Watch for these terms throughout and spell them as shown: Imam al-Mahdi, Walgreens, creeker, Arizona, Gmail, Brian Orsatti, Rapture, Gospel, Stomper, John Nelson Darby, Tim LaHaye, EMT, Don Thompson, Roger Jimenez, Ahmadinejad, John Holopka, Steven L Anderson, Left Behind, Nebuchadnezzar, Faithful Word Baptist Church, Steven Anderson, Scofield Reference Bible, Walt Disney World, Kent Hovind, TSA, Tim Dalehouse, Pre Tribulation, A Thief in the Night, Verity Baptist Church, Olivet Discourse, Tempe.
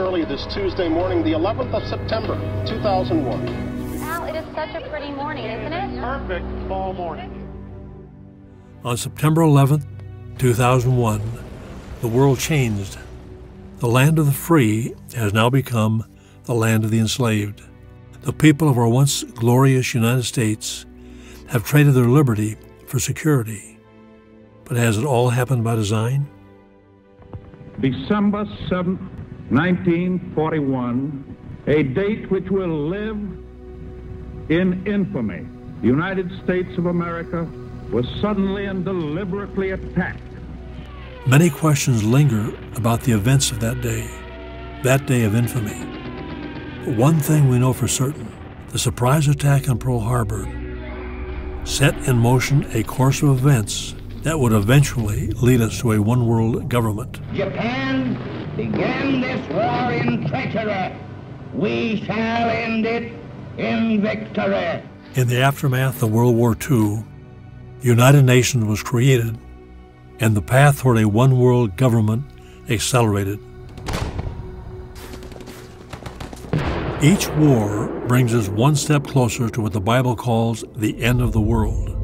early this Tuesday morning, the 11th of September, 2001. Al, it is such a pretty morning, isn't it? Perfect fall morning. On September 11th, 2001, the world changed. The land of the free has now become the land of the enslaved. The people of our once glorious United States have traded their liberty for security. But has it all happened by design? December 7, 1941, a date which will live in infamy. The United States of America was suddenly and deliberately attacked. Many questions linger about the events of that day of infamy. But one thing we know for certain, the surprise attack on Pearl Harbor set in motion a course of events that would eventually lead us to a one-world government. Japan began this war in treachery. We shall end it in victory. In the aftermath of World War II, the United Nations was created, and the path toward a one-world government accelerated. Each war brings us one step closer to what the Bible calls the end of the world.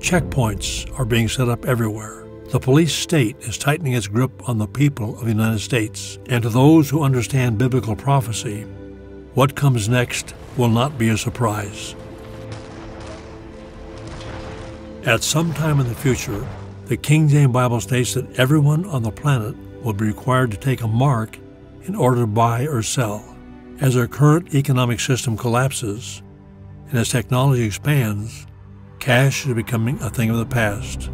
Checkpoints are being set up everywhere. The police state is tightening its grip on the people of the United States. And to those who understand biblical prophecy, what comes next will not be a surprise. At some time in the future, the King James Bible states that everyone on the planet will be required to take a mark in order to buy or sell. As our current economic system collapses and as technology expands, cash is becoming a thing of the past.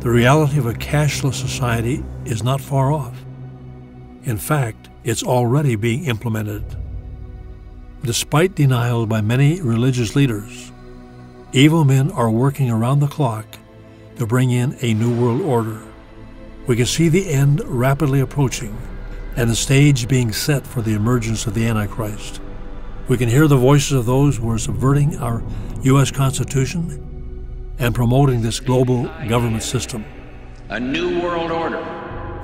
The reality of a cashless society is not far off. In fact, it's already being implemented. Despite denial by many religious leaders, evil men are working around the clock to bring in a new world order. We can see the end rapidly approaching and the stage being set for the emergence of the Antichrist. We can hear the voices of those who are subverting our U.S. Constitution and promoting this global government system. A new world order.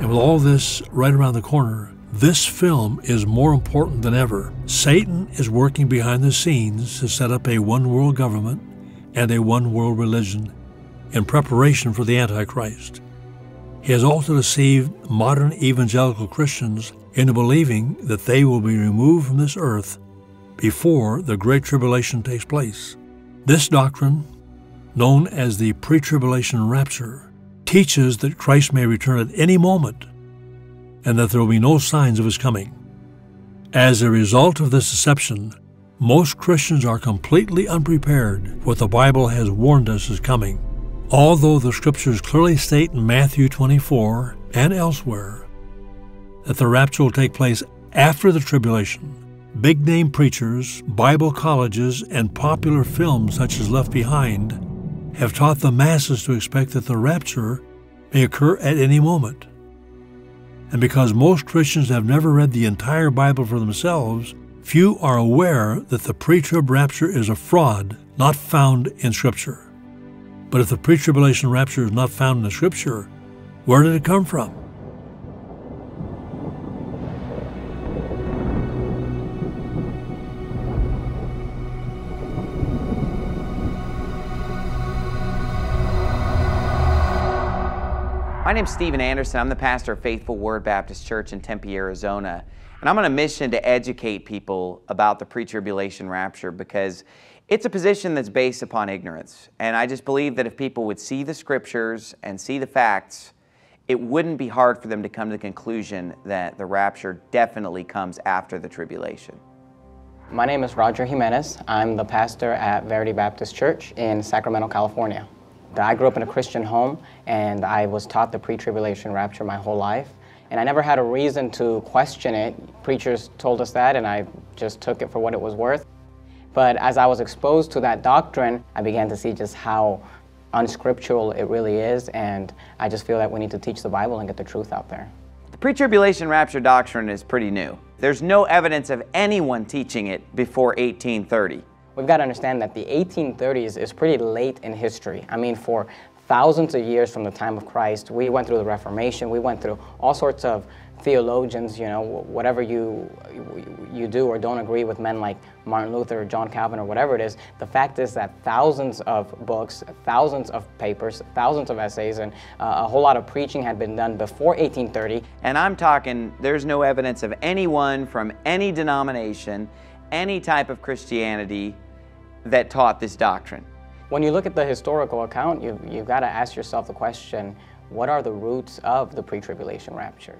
And with all this right around the corner, this film is more important than ever. Satan is working behind the scenes to set up a one-world government and a one-world religion in preparation for the Antichrist. He has also deceived modern evangelical Christians into believing that they will be removed from this earth before the Great Tribulation takes place. This doctrine, known as the pre-tribulation rapture, teaches that Christ may return at any moment and that there will be no signs of his coming. As a result of this deception, most Christians are completely unprepared for what the Bible has warned us is coming. Although the scriptures clearly state in Matthew 24 and elsewhere that the rapture will take place after the tribulation, big-name preachers, Bible colleges, and popular films such as Left Behind have taught the masses to expect that the rapture may occur at any moment. And because most Christians have never read the entire Bible for themselves, few are aware that the pre-trib rapture is a fraud not found in Scripture. But if the pre-tribulation rapture is not found in the Scripture, where did it come from? My name's Steven Anderson. I'm the pastor of Faithful Word Baptist Church in Tempe, Arizona. And I'm on a mission to educate people about the pre-tribulation rapture because it's a position that's based upon ignorance. And I just believe that if people would see the scriptures and see the facts, it wouldn't be hard for them to come to the conclusion that the rapture definitely comes after the tribulation. My name is Roger Jimenez. I'm the pastor at Verity Baptist Church in Sacramento, California. I grew up in a Christian home, and I was taught the pre-tribulation rapture my whole life. And I never had a reason to question it. Preachers told us that, and I just took it for what it was worth. But as I was exposed to that doctrine, I began to see just how unscriptural it really is, and I just feel that we need to teach the Bible and get the truth out there. The pre-tribulation rapture doctrine is pretty new. There's no evidence of anyone teaching it before 1830. We've got to understand that the 1830s is pretty late in history. I mean, for thousands of years from the time of Christ, we went through the Reformation, we went through all sorts of theologians, you know, whatever you do or don't agree with, men like Martin Luther or John Calvin or whatever it is, the fact is that thousands of books, thousands of papers, thousands of essays, and a whole lot of preaching had been done before 1830. And I'm talking, there's no evidence of anyone from any denomination, any type of Christianity that taught this doctrine. When you look at the historical account, you've got to ask yourself the question, what are the roots of the pre-tribulation rapture?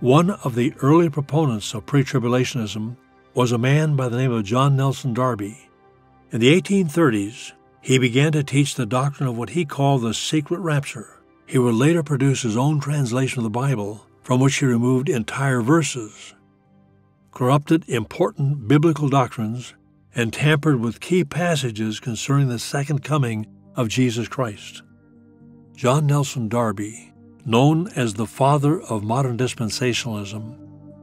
One of the early proponents of pre-tribulationism was a man by the name of John Nelson Darby. In the 1830s, he began to teach the doctrine of what he called the secret rapture. He would later produce his own translation of the Bible, from which he removed entire verses, corrupted important biblical doctrines, and tampered with key passages concerning the second coming of Jesus Christ. John Nelson Darby, known as the father of modern dispensationalism,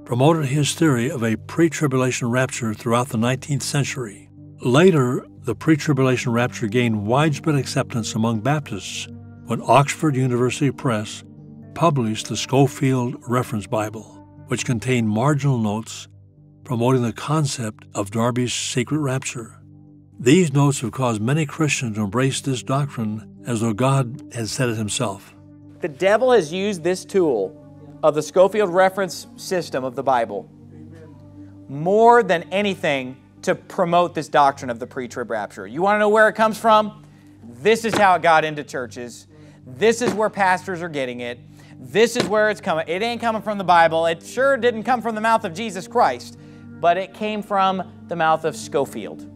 promoted his theory of a pre-tribulation rapture throughout the 19th century. Later, the pre-tribulation rapture gained widespread acceptance among Baptists when Oxford University Press published the Scofield Reference Bible, which contained marginal notes promoting the concept of Darby's secret rapture. These notes have caused many Christians to embrace this doctrine as though God had said it himself. The devil has used this tool of the Scofield reference system of the Bible more than anything to promote this doctrine of the pre-trib rapture. You want to know where it comes from? This is how it got into churches. This is where pastors are getting it. This is where it's coming. It ain't coming from the Bible. It sure didn't come from the mouth of Jesus Christ, but it came from the mouth of Scofield.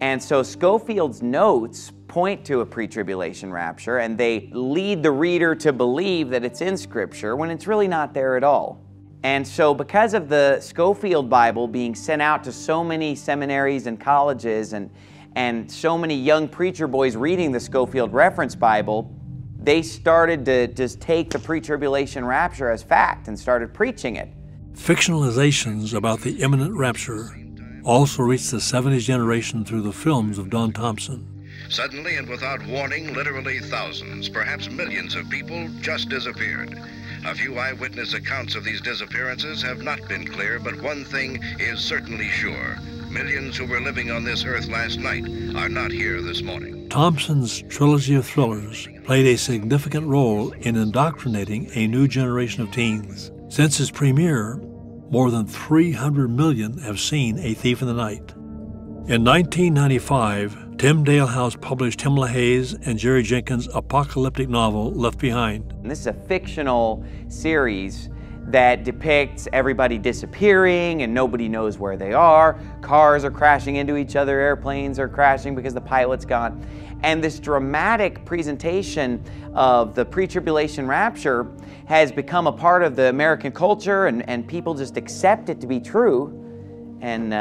And so Scofield's notes point to a pre-tribulation rapture, and they lead the reader to believe that it's in Scripture when it's really not there at all. And so because of the Scofield Bible being sent out to so many seminaries and colleges and so many young preacher boys reading the Scofield Reference Bible, they started to just take the pre-tribulation rapture as fact and started preaching it. Fictionalizations about the imminent rapture also reached the 70s generation through the films of Don Thompson. Suddenly and without warning, literally thousands, perhaps millions of people just disappeared. A few eyewitness accounts of these disappearances have not been clear, but one thing is certainly sure. Millions who were living on this earth last night are not here this morning. Thompson's trilogy of thrillers played a significant role in indoctrinating a new generation of teens. Since its premiere, more than 300 million have seen A Thief in the Night. In 1995, Tim Dalehouse published Tim LaHaye's and Jerry Jenkins' apocalyptic novel, Left Behind. And this is a fictional series that depicts everybody disappearing and nobody knows where they are. Cars are crashing into each other, airplanes are crashing because the pilot's gone. And this dramatic presentation of the pre-tribulation rapture has become a part of the American culture, and people just accept it to be true. And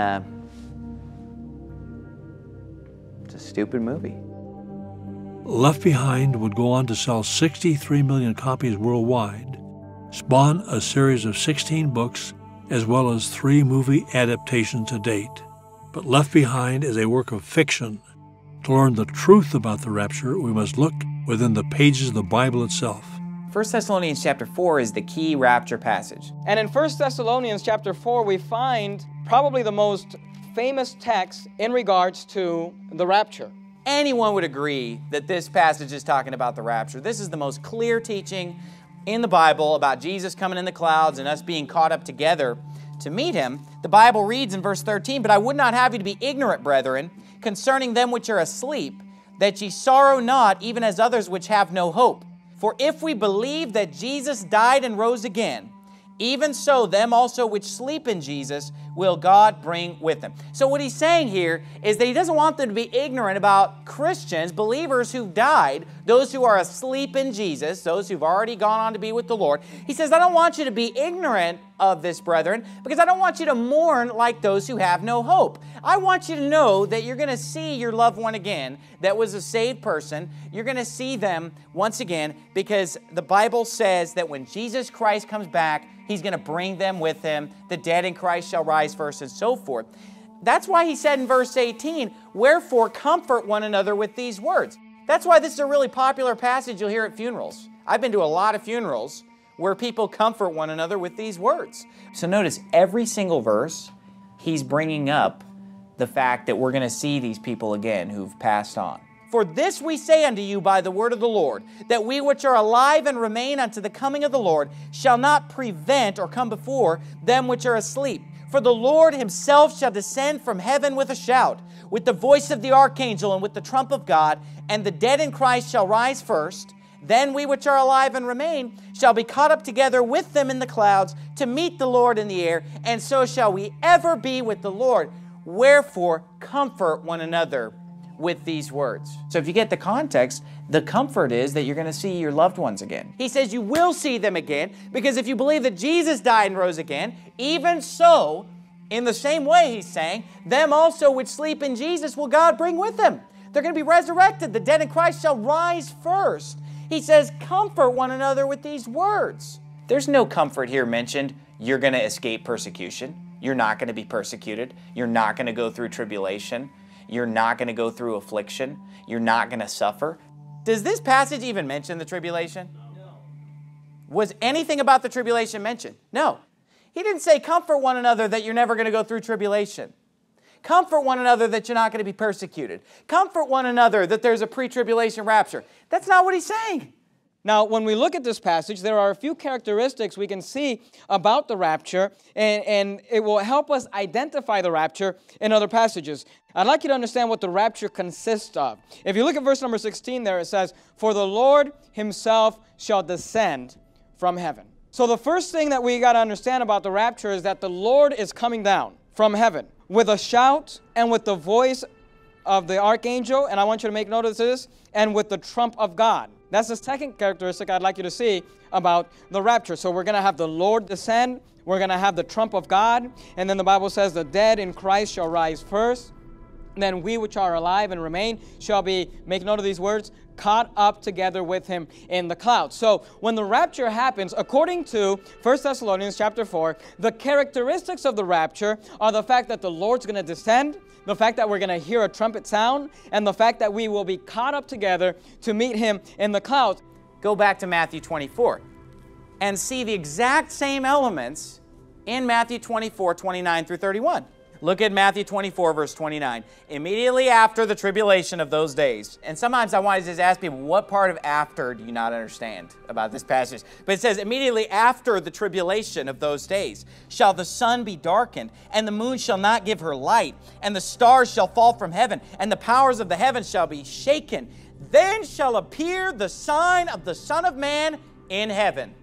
it's a stupid movie. Left Behind would go on to sell 63 million copies worldwide, spawn a series of 16 books, as well as 3 movie adaptations to date. But Left Behind is a work of fiction. To learn the truth about the rapture, we must look within the pages of the Bible itself. 1 Thessalonians chapter 4 is the key rapture passage. And in 1 Thessalonians chapter 4, we find probably the most famous text in regards to the rapture. Anyone would agree that this passage is talking about the rapture. This is the most clear teaching in the Bible about Jesus coming in the clouds and us being caught up together to meet him. The Bible reads in verse 13, "But I would not have you to be ignorant, brethren, concerning them which are asleep, that ye sorrow not, even as others which have no hope. For if we believe that Jesus died and rose again, even so them also which sleep in Jesus will God bring with him." So what he's saying here is that he doesn't want them to be ignorant about Christians, believers who've died, those who are asleep in Jesus, those who've already gone on to be with the Lord. He says, I don't want you to be ignorant of this, brethren, because I don't want you to mourn like those who have no hope. I want you to know that you're going to see your loved one again that was a saved person. You're going to see them once again, because the Bible says that when Jesus Christ comes back, he's going to bring them with him. The dead in Christ shall rise first, and so forth. That's why he said in verse 18, "Wherefore comfort one another with these words." That's why this is a really popular passage you'll hear at funerals. I've been to a lot of funerals where people comfort one another with these words. So notice every single verse, he's bringing up the fact that we're going to see these people again who've passed on. For this we say unto you by the word of the Lord, that we which are alive and remain unto the coming of the Lord shall not prevent or come before them which are asleep. For the Lord himself shall descend from heaven with a shout, with the voice of the archangel and with the trump of God, and the dead in Christ shall rise first. Then we which are alive and remain shall be caught up together with them in the clouds to meet the Lord in the air, and so shall we ever be with the Lord. Wherefore, comfort one another with these words. So if you get the context, the comfort is that you're going to see your loved ones again. He says you will see them again, because if you believe that Jesus died and rose again, even so, in the same way he's saying, them also which sleep in Jesus will God bring with him. They're going to be resurrected. The dead in Christ shall rise first. He says, comfort one another with these words. There's no comfort here mentioned. You're going to escape persecution. You're not going to be persecuted. You're not going to go through tribulation. You're not going to go through affliction. You're not going to suffer. Does this passage even mention the tribulation? No. Was anything about the tribulation mentioned? No. He didn't say comfort one another that you're never going to go through tribulation. Comfort one another that you're not going to be persecuted. Comfort one another that there's a pre-tribulation rapture. That's not what he's saying. Now, when we look at this passage, there are a few characteristics we can see about the rapture, and it will help us identify the rapture in other passages. I'd like you to understand what the rapture consists of. If you look at verse number 16 there, it says, "For the Lord himself shall descend from heaven." So the first thing that we got to understand about the rapture is that the Lord is coming down from heaven with a shout and with the voice of the archangel, and I want you to make note of this, and with the trump of God. That's the second characteristic I'd like you to see about the rapture. So we're going to have the Lord descend, we're going to have the trump of God, and then the Bible says the dead in Christ shall rise first, and then we which are alive and remain shall be, make note of these words, caught up together with him in the clouds. So when the rapture happens, according to 1 Thessalonians chapter 4, the characteristics of the rapture are the fact that the Lord's going to descend, the fact that we're going to hear a trumpet sound, and the fact that we will be caught up together to meet him in the clouds. Go back to Matthew 24 and see the exact same elements in Matthew 24, 29 through 31. Look at Matthew 24, verse 29. Immediately after the tribulation of those days. And sometimes I want to just ask people, what part of after do you not understand about this passage? But it says, immediately after the tribulation of those days shall the sun be darkened, and the moon shall not give her light, and the stars shall fall from heaven, and the powers of the heavens shall be shaken. Then shall appear the sign of the Son of Man in heaven.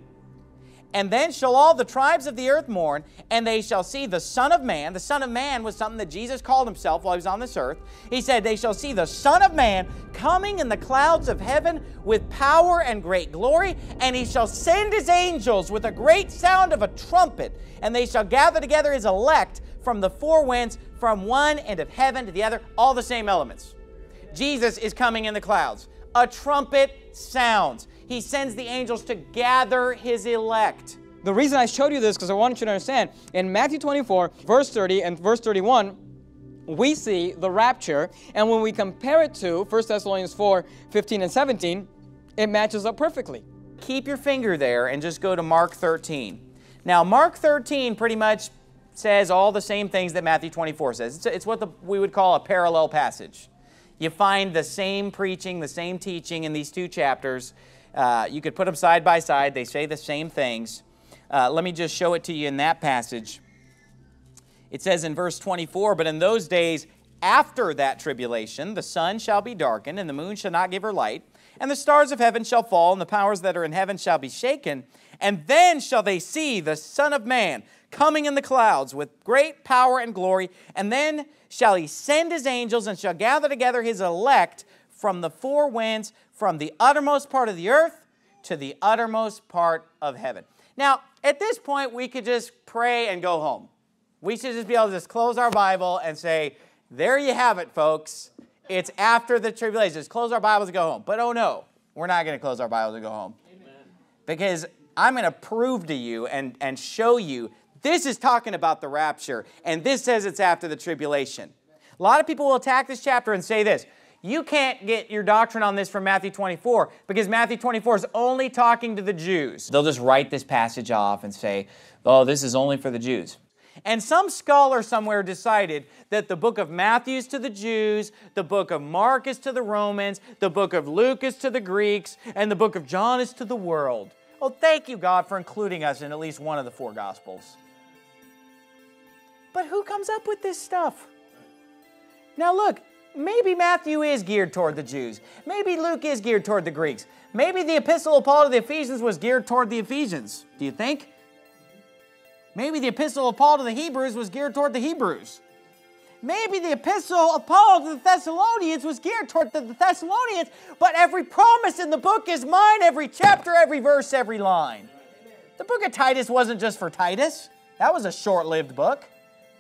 And then shall all the tribes of the earth mourn, and they shall see the Son of Man. The Son of Man was something that Jesus called himself while he was on this earth. He said, they shall see the Son of Man coming in the clouds of heaven with power and great glory, and he shall send his angels with a great sound of a trumpet, and they shall gather together his elect from the four winds, from one end of heaven to the other, all the same elements. Jesus is coming in the clouds. A trumpet sounds. He sends the angels to gather his elect. The reason I showed you this because I wanted you to understand, in Matthew 24, verse 30 and verse 31, we see the rapture, and when we compare it to 1 Thessalonians 4, 15 and 17, it matches up perfectly. Keep your finger there and just go to Mark 13. Now, Mark 13 pretty much says all the same things that Matthew 24 says. It's what we would call a parallel passage. You find the same preaching, the same teaching in these two chapters. You could put them side by side. They say the same things. Let me just show it to you in that passage. It says in verse 24, "But in those days after that tribulation, the sun shall be darkened, and the moon shall not give her light, and the stars of heaven shall fall, and the powers that are in heaven shall be shaken. And then shall they see the Son of Man coming in the clouds with great power and glory. And then shall he send his angels, and shall gather together his elect from the four winds, from the uttermost part of the earth to the uttermost part of heaven." Now, at this point, we could just pray and go home. We should just be able to just close our Bible and say, there you have it, folks. It's after the tribulation. Just close our Bibles and go home. But oh no, we're not going to close our Bibles and go home. Amen. Because I'm going to prove to you and show you this is talking about the rapture, and this says it's after the tribulation. A lot of people will attack this chapter and say this, You can't get your doctrine on this from Matthew 24 because Matthew 24 is only talking to the Jews. They'll just write this passage off and say, oh, this is only for the Jews. And some scholar somewhere decided that the book of Matthew is to the Jews, the book of Mark is to the Romans, the book of Luke is to the Greeks, and the book of John is to the world. Oh, thank you, God, for including us in at least one of the four Gospels. But who comes up with this stuff? Now look, maybe Matthew is geared toward the Jews. Maybe Luke is geared toward the Greeks. Maybe the epistle of Paul to the Ephesians was geared toward the Ephesians. Do you think? Maybe the epistle of Paul to the Hebrews was geared toward the Hebrews. Maybe the epistle of Paul to the Thessalonians was geared toward the Thessalonians, but every promise in the book is mine, every chapter, every verse, every line. The book of Titus wasn't just for Titus. That was a short-lived book.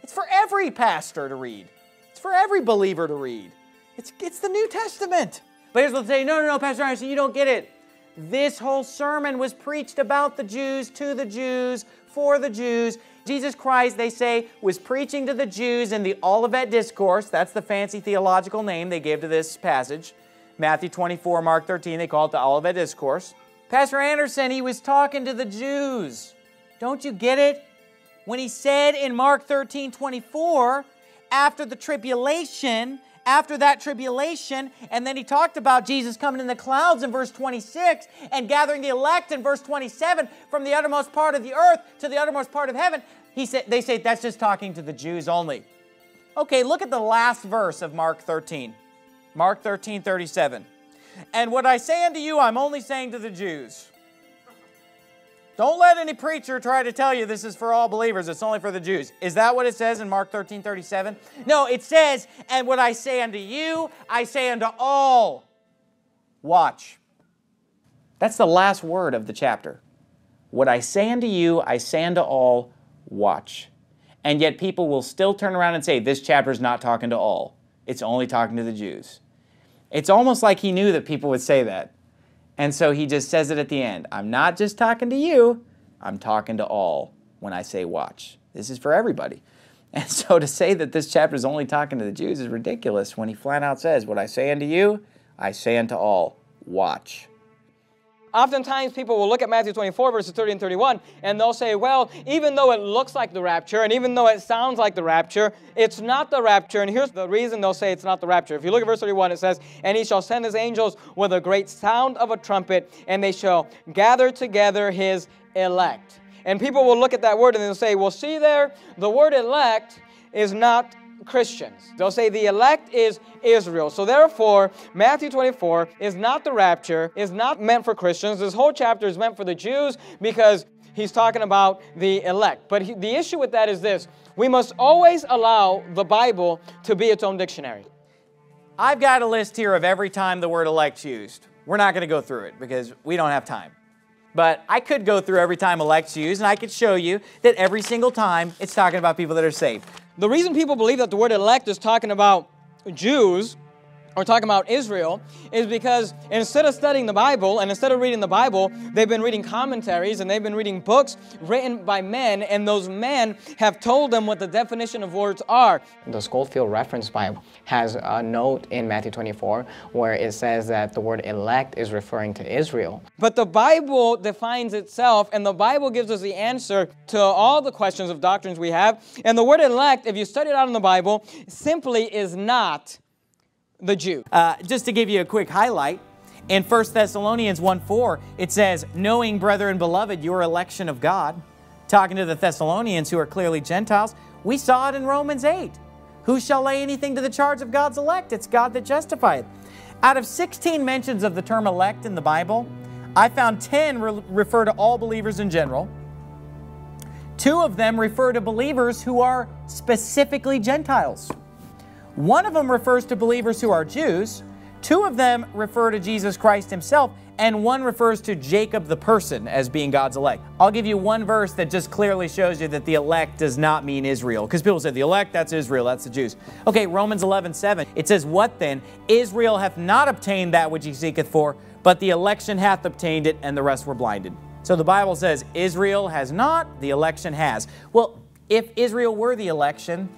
It's for every pastor to read. It's for every believer to read. It's the New Testament. But here's what they say, no, no, no, Pastor Anderson, you don't get it. This whole sermon was preached about the Jews, to the Jews, for the Jews. Jesus Christ, they say, was preaching to the Jews in the Olivet Discourse. That's the fancy theological name they gave to this passage. Matthew 24, Mark 13, they call it the Olivet Discourse. Pastor Anderson, he was talking to the Jews. Don't you get it? When he said in Mark 13, 24, after the tribulation, after that tribulation, and then he talked about Jesus coming in the clouds in verse 26 and gathering the elect in verse 27 from the uttermost part of the earth to the uttermost part of heaven. He said, they say that's just talking to the Jews only. Okay, look at the last verse of Mark 13. Mark 13, 37. And what I say unto you, I'm only saying to the Jews. Don't let any preacher try to tell you this is for all believers. It's only for the Jews. Is that what it says in Mark 13, 37? No, it says, and what I say unto you, I say unto all. Watch. That's the last word of the chapter. What I say unto you, I say unto all. Watch. And yet people will still turn around and say, this chapter is not talking to all. It's only talking to the Jews. It's almost like he knew that people would say that. And so he just says it at the end. I'm not just talking to you, I'm talking to all when I say watch. This is for everybody. And so to say that this chapter is only talking to the Jews is ridiculous when he flat out says, what I say unto you, I say unto all, watch. Oftentimes people will look at Matthew 24, verses 30 and 31, and they'll say, well, even though it looks like the rapture, and even though it sounds like the rapture, it's not the rapture. And here's the reason they'll say it's not the rapture. If you look at verse 31, it says, and he shall send his angels with a great sound of a trumpet, and they shall gather together his elect. And people will look at that word and they'll say, well, see there, the word elect is not Christians. They'll say the elect is Israel. So therefore, Matthew 24 is not the rapture, is not meant for Christians. This whole chapter is meant for the Jews because he's talking about the elect. But the issue with that is this. We must always allow the Bible to be its own dictionary. I've got a list here of every time the word elect's used. We're not going to go through it because we don't have time. But I could go through every time elect's used, and I could show you that every single time it's talking about people that are saved. The reason people believe that the word elect is talking about Jews or talking about Israel is because instead of studying the Bible and instead of reading the Bible, they've been reading commentaries and they've been reading books written by men, and those men have told them what the definition of words are. The Scofield Reference Bible has a note in Matthew 24 where it says that the word elect is referring to Israel. But the Bible defines itself, and the Bible gives us the answer to all the questions of doctrines we have. And the word elect, if you study it out in the Bible, simply is not the Jew. Just to give you a quick highlight, in 1 Thessalonians 1:4, it says, knowing, brethren, beloved, your election of God, talking to the Thessalonians who are clearly Gentiles. We saw it in Romans 8. Who shall lay anything to the charge of God's elect? It's God that justifieth. Out of 16 mentions of the term elect in the Bible, I found 10 refer to all believers in general. 2 of them refer to believers who are specifically Gentiles. One of them refers to believers who are Jews, 2 of them refer to Jesus Christ himself, and 1 refers to Jacob the person as being God's elect. I'll give you one verse that just clearly shows you that the elect does not mean Israel, because people say the elect, that's Israel, that's the Jews. Okay, Romans 11:7, it says, what then? Israel hath not obtained that which he seeketh for, but the election hath obtained it, and the rest were blinded. So the Bible says Israel has not, the election has. Well, if Israel were the election,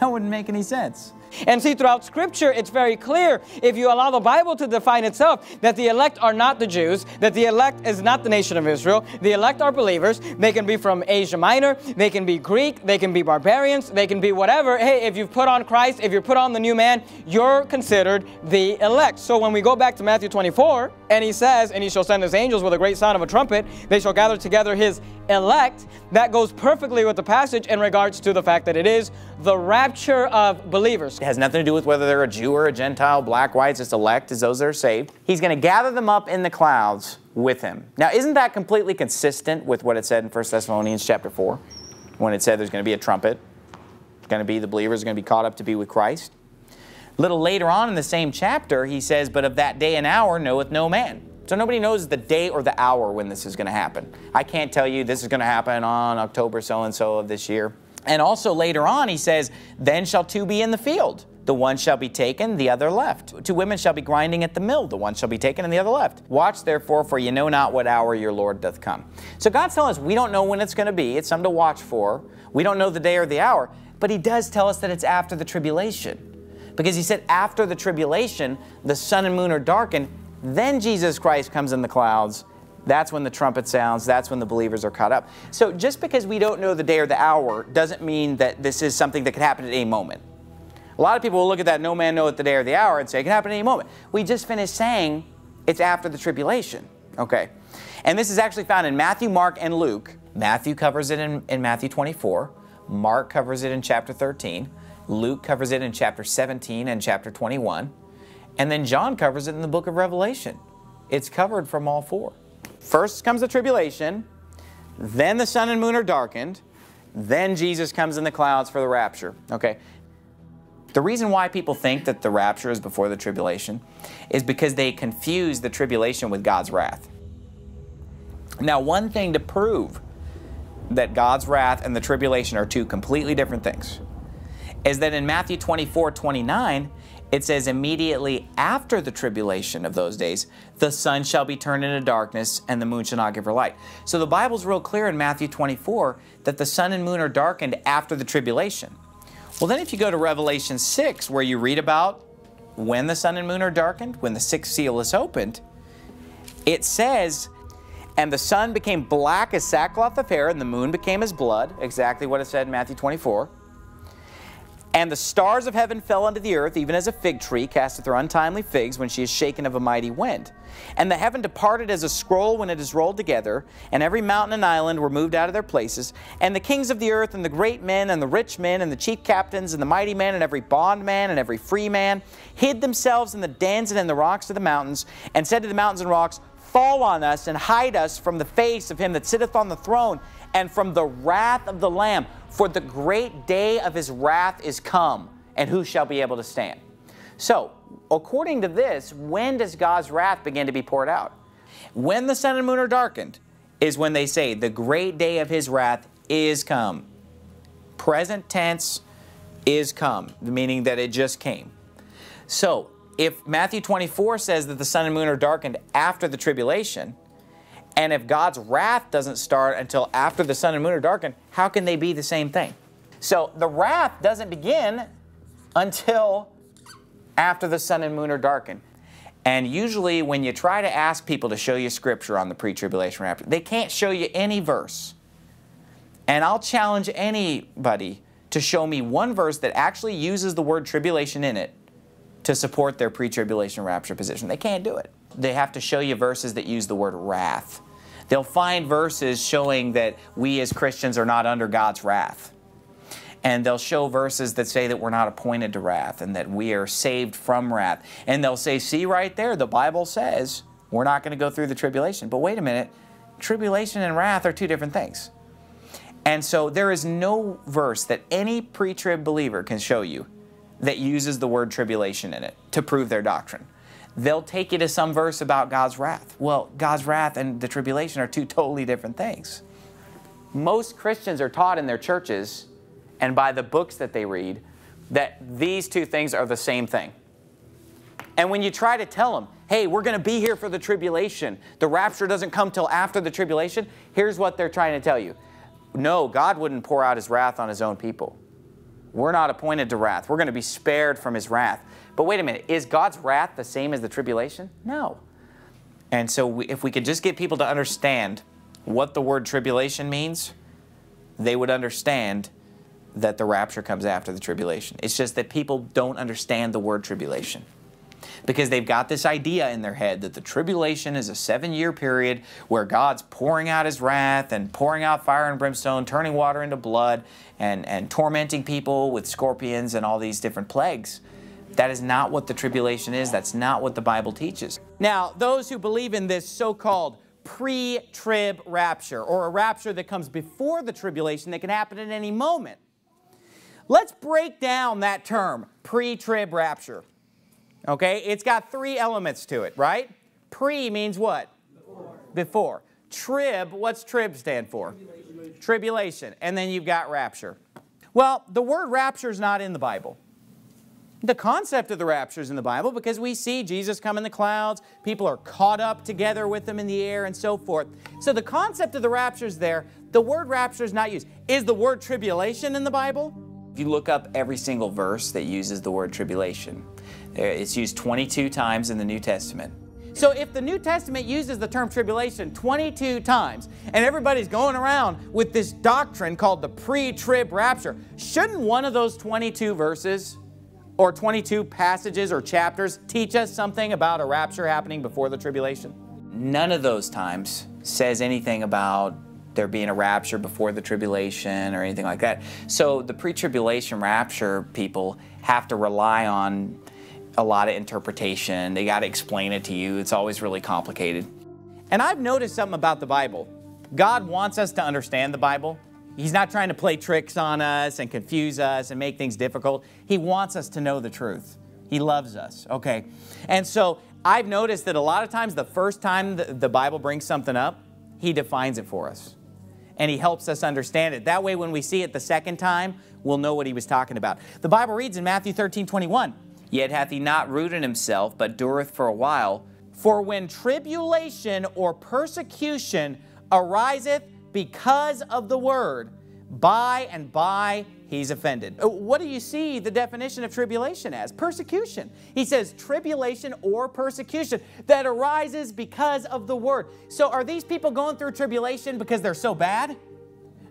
that wouldn't make any sense. And see, throughout Scripture, it's very clear, if you allow the Bible to define itself, that the elect are not the Jews, that the elect is not the nation of Israel. The elect are believers. They can be from Asia Minor. They can be Greek. They can be barbarians. They can be whatever. Hey, if you've put on Christ, if you've put on the new man, you're considered the elect. So when we go back to Matthew 24, and he says, and he shall send his angels with a great sound of a trumpet. They shall gather together his elect. That goes perfectly with the passage in regards to the fact that it is the rapture of believers. It has nothing to do with whether they're a Jew or a Gentile, black, whites, it's elect, it's those that are saved. He's going to gather them up in the clouds with him. Now, isn't that completely consistent with what it said in 1 Thessalonians chapter 4, when it said there's going to be a trumpet, going to be the believers are going to be caught up to be with Christ? A little later on in the same chapter, he says, but of that day and hour knoweth no man. So nobody knows the day or the hour when this is going to happen. I can't tell you this is going to happen on October so-and-so of this year. And also later on, he says, then shall two be in the field. The one shall be taken, the other left. Two women shall be grinding at the mill. The one shall be taken and the other left. Watch therefore, for ye know not what hour your Lord doth come. So God's telling us we don't know when it's going to be. It's something to watch for. We don't know the day or the hour. But he does tell us that it's after the tribulation. Because he said after the tribulation, the sun and moon are darkened. Then Jesus Christ comes in the clouds. That's when the trumpet sounds. That's when the believers are caught up. So just because we don't know the day or the hour doesn't mean that this is something that could happen at any moment. A lot of people will look at that no man knoweth the day or the hour and say it can happen at any moment. We just finished saying it's after the tribulation. Okay. And this is actually found in Matthew, Mark, and Luke. Matthew covers it in Matthew 24. Mark covers it in chapter 13. Luke covers it in chapter 17 and chapter 21. And then John covers it in the book of Revelation. It's covered from all four. First comes the tribulation, then the sun and moon are darkened, then Jesus comes in the clouds for the rapture. Okay. The reason why people think that the rapture is before the tribulation is because they confuse the tribulation with God's wrath. Now, one thing to prove that God's wrath and the tribulation are two completely different things is that in Matthew 24:29, it says, immediately after the tribulation of those days, the sun shall be turned into darkness, and the moon shall not give her light. So the Bible's real clear in Matthew 24 that the sun and moon are darkened after the tribulation. Well, then if you go to Revelation 6, where you read about when the sun and moon are darkened, when the sixth seal is opened, it says, and the sun became black as sackcloth of hair, and the moon became as blood, exactly what it said in Matthew 24. And the stars of heaven fell unto the earth, even as a fig tree casteth her untimely figs when she is shaken of a mighty wind. And the heaven departed as a scroll when it is rolled together, and every mountain and island were moved out of their places. And the kings of the earth, and the great men, and the rich men, and the chief captains, and the mighty men, and every bondman, and every free man, hid themselves in the dens and in the rocks of the mountains, and said to the mountains and rocks, fall on us, and hide us from the face of him that sitteth on the throne, and from the wrath of the Lamb, for the great day of his wrath is come, and who shall be able to stand? So, according to this, when does God's wrath begin to be poured out? When the sun and moon are darkened is when they say, the great day of his wrath is come. Present tense, is come, meaning that it just came. So, if Matthew 24 says that the sun and moon are darkened after the tribulation, and if God's wrath doesn't start until after the sun and moon are darkened, how can they be the same thing? So the wrath doesn't begin until after the sun and moon are darkened. And usually when you try to ask people to show you Scripture on the pre-tribulation rapture, they can't show you any verse. And I'll challenge anybody to show me one verse that actually uses the word tribulation in it to support their pre-tribulation rapture position. They can't do it. They have to show you verses that use the word wrath. They'll find verses showing that we as Christians are not under God's wrath. And they'll show verses that say that we're not appointed to wrath and that we are saved from wrath. And they'll say, see right there, the Bible says we're not going to go through the tribulation. But wait a minute, tribulation and wrath are two different things. And so there is no verse that any pre-trib believer can show you that uses the word tribulation in it to prove their doctrine. They'll take you to some verse about God's wrath. Well, God's wrath and the tribulation are two totally different things. Most Christians are taught in their churches and by the books that they read that these two things are the same thing. And when you try to tell them, hey, we're going to be here for the tribulation, the rapture doesn't come till after the tribulation, here's what they're trying to tell you. No, God wouldn't pour out his wrath on his own people. We're not appointed to wrath. We're going to be spared from his wrath. But wait a minute, is God's wrath the same as the tribulation? No. And so if we could just get people to understand what the word tribulation means, they would understand that the rapture comes after the tribulation. It's just that people don't understand the word tribulation, because they've got this idea in their head that the tribulation is a 7-year period where God's pouring out his wrath and pouring out fire and brimstone, turning water into blood, and tormenting people with scorpions and all these different plagues. That is not what the tribulation is. That's not what the Bible teaches. Now, those who believe in this so-called pre-trib rapture, or a rapture that comes before the tribulation that can happen at any moment, let's break down that term, pre-trib rapture. Okay, it's got 3 elements to it, right? Pre means what? Before. Before. Trib, what's trib stand for? Tribulation. Tribulation. And then you've got rapture. Well, the word rapture is not in the Bible. The concept of the rapture is in the Bible because we see Jesus come in the clouds, people are caught up together with him in the air, and so forth. So the concept of the rapture is there. The word rapture is not used. Is the word tribulation in the Bible? If you look up every single verse that uses the word tribulation, it's used 22 times in the New Testament. So if the New Testament uses the term tribulation 22 times, and everybody's going around with this doctrine called the pre-trib rapture, shouldn't one of those 22 verses or 22 passages or chapters teach us something about a rapture happening before the tribulation? None of those times says anything about there being a rapture before the tribulation or anything like that. So the pre-tribulation rapture people have to rely on a lot of interpretation. They got to explain it to you. It's always really complicated. And I've noticed something about the Bible. God wants us to understand the Bible. He's not trying to play tricks on us and confuse us and make things difficult. He wants us to know the truth. He loves us, okay? And so I've noticed that a lot of times the first time the Bible brings something up, he defines it for us, and he helps us understand it. That way, when we see it the second time, we'll know what he was talking about. The Bible reads in Matthew 13:21, "Yet hath he not rooted himself, but dureth for a while. For when tribulation or persecution ariseth because of the word, by and by he's offended." What do you see the definition of tribulation as? Persecution. He says tribulation or persecution that arises because of the word. So are these people going through tribulation because they're so bad?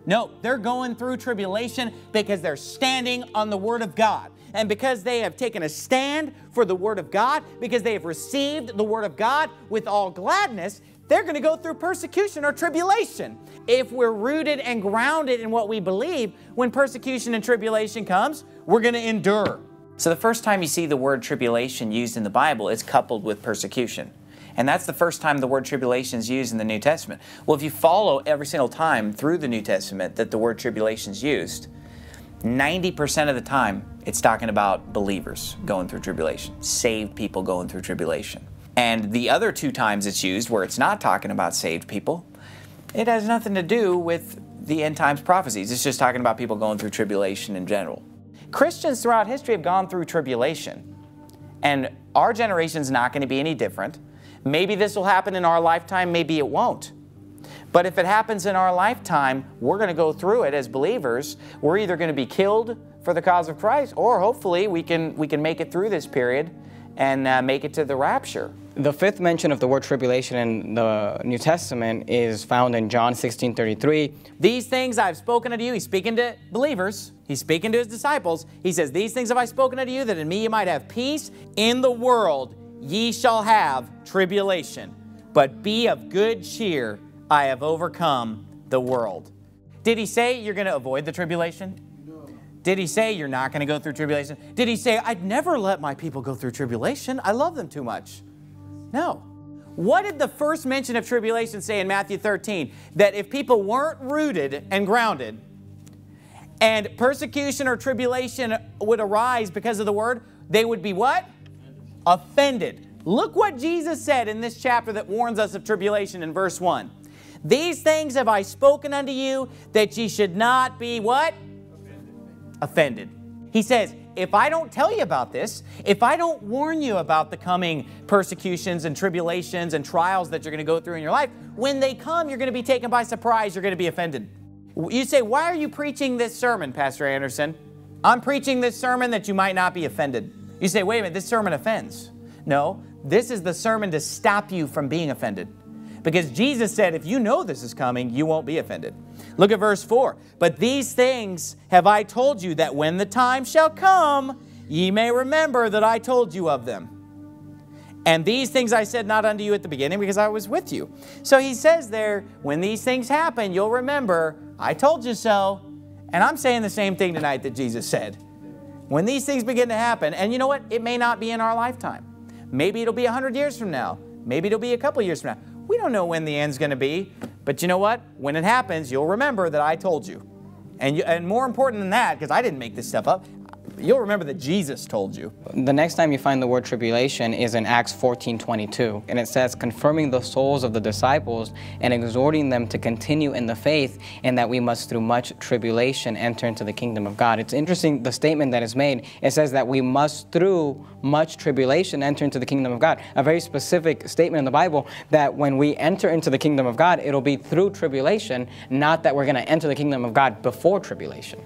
No, they're going through tribulation because they're standing on the word of God. And because they have taken a stand for the word of God, because they have received the word of God with all gladness, they're going to go through persecution or tribulation. If we're rooted and grounded in what we believe, when persecution and tribulation comes, we're going to endure. So the first time you see the word tribulation used in the Bible, it's coupled with persecution. And that's the first time the word tribulation is used in the New Testament. Well, if you follow every single time through the New Testament that the word tribulation is used, 90% of the time, it's talking about believers going through tribulation, saved people going through tribulation. And the other 2 times it's used where it's not talking about saved people, it has nothing to do with the end times prophecies. It's just talking about people going through tribulation in general. Christians throughout history have gone through tribulation, and our generation's not going to be any different. Maybe this will happen in our lifetime, maybe it won't. But if it happens in our lifetime, we're going to go through it as believers. We're either going to be killed for the cause of Christ, or hopefully we can make it through this period and make it to the rapture. The 5th mention of the word tribulation in the New Testament is found in John 16:33. "These things I've spoken unto you." He's speaking to believers. He's speaking to his disciples. He says, "These things have I spoken unto you, that in me you might have peace. In the world ye shall have tribulation. But be of good cheer, I have overcome the world." Did he say you're going to avoid the tribulation? Did he say you're not going to go through tribulation? Did he say, "I'd never let my people go through tribulation. I love them too much"? No. What did the first mention of tribulation say in Matthew 13? That if people weren't rooted and grounded, and persecution or tribulation would arise because of the word, they would be what? Offended. Look what Jesus said in this chapter that warns us of tribulation in verse 1. "These things have I spoken unto you, that ye should not be" what? Offended. He says, if I don't tell you about this, if I don't warn you about the coming persecutions and tribulations and trials that you're going to go through in your life, when they come, you're going to be taken by surprise. You're going to be offended. You say, "Why are you preaching this sermon, Pastor Anderson? I'm preaching this sermon that you might not be offended. You say, wait a minute, this sermon offends. No, this is the sermon to stop you from being offended. Because Jesus said, if you know this is coming, you won't be offended. Look at verse 4. But these things have I told you, that when the time shall come, ye may remember that I told you of them. And these things I said not unto you at the beginning, because I was with you. So he says there, when these things happen, you'll remember, I told you so. And I'm saying the same thing tonight that Jesus said. When these things begin to happen, and you know what? It may not be in our lifetime. Maybe it'll be 100 years from now. Maybe it'll be a couple years from now. We don't know when the end's going to be. But you know what? When it happens, you'll remember that I told you. And more important than that, because I didn't make this stuff up, you'll remember that Jesus told you. The next time you find the word tribulation is in Acts 14:22, and it says, confirming the souls of the disciples and exhorting them to continue in the faith, and that we must through much tribulation enter into the kingdom of God. It's interesting, the statement that is made, it says that we must through much tribulation enter into the kingdom of God. A very specific statement in the Bible that when we enter into the kingdom of God, it'll be through tribulation, not that we're going to enter the kingdom of God before tribulation.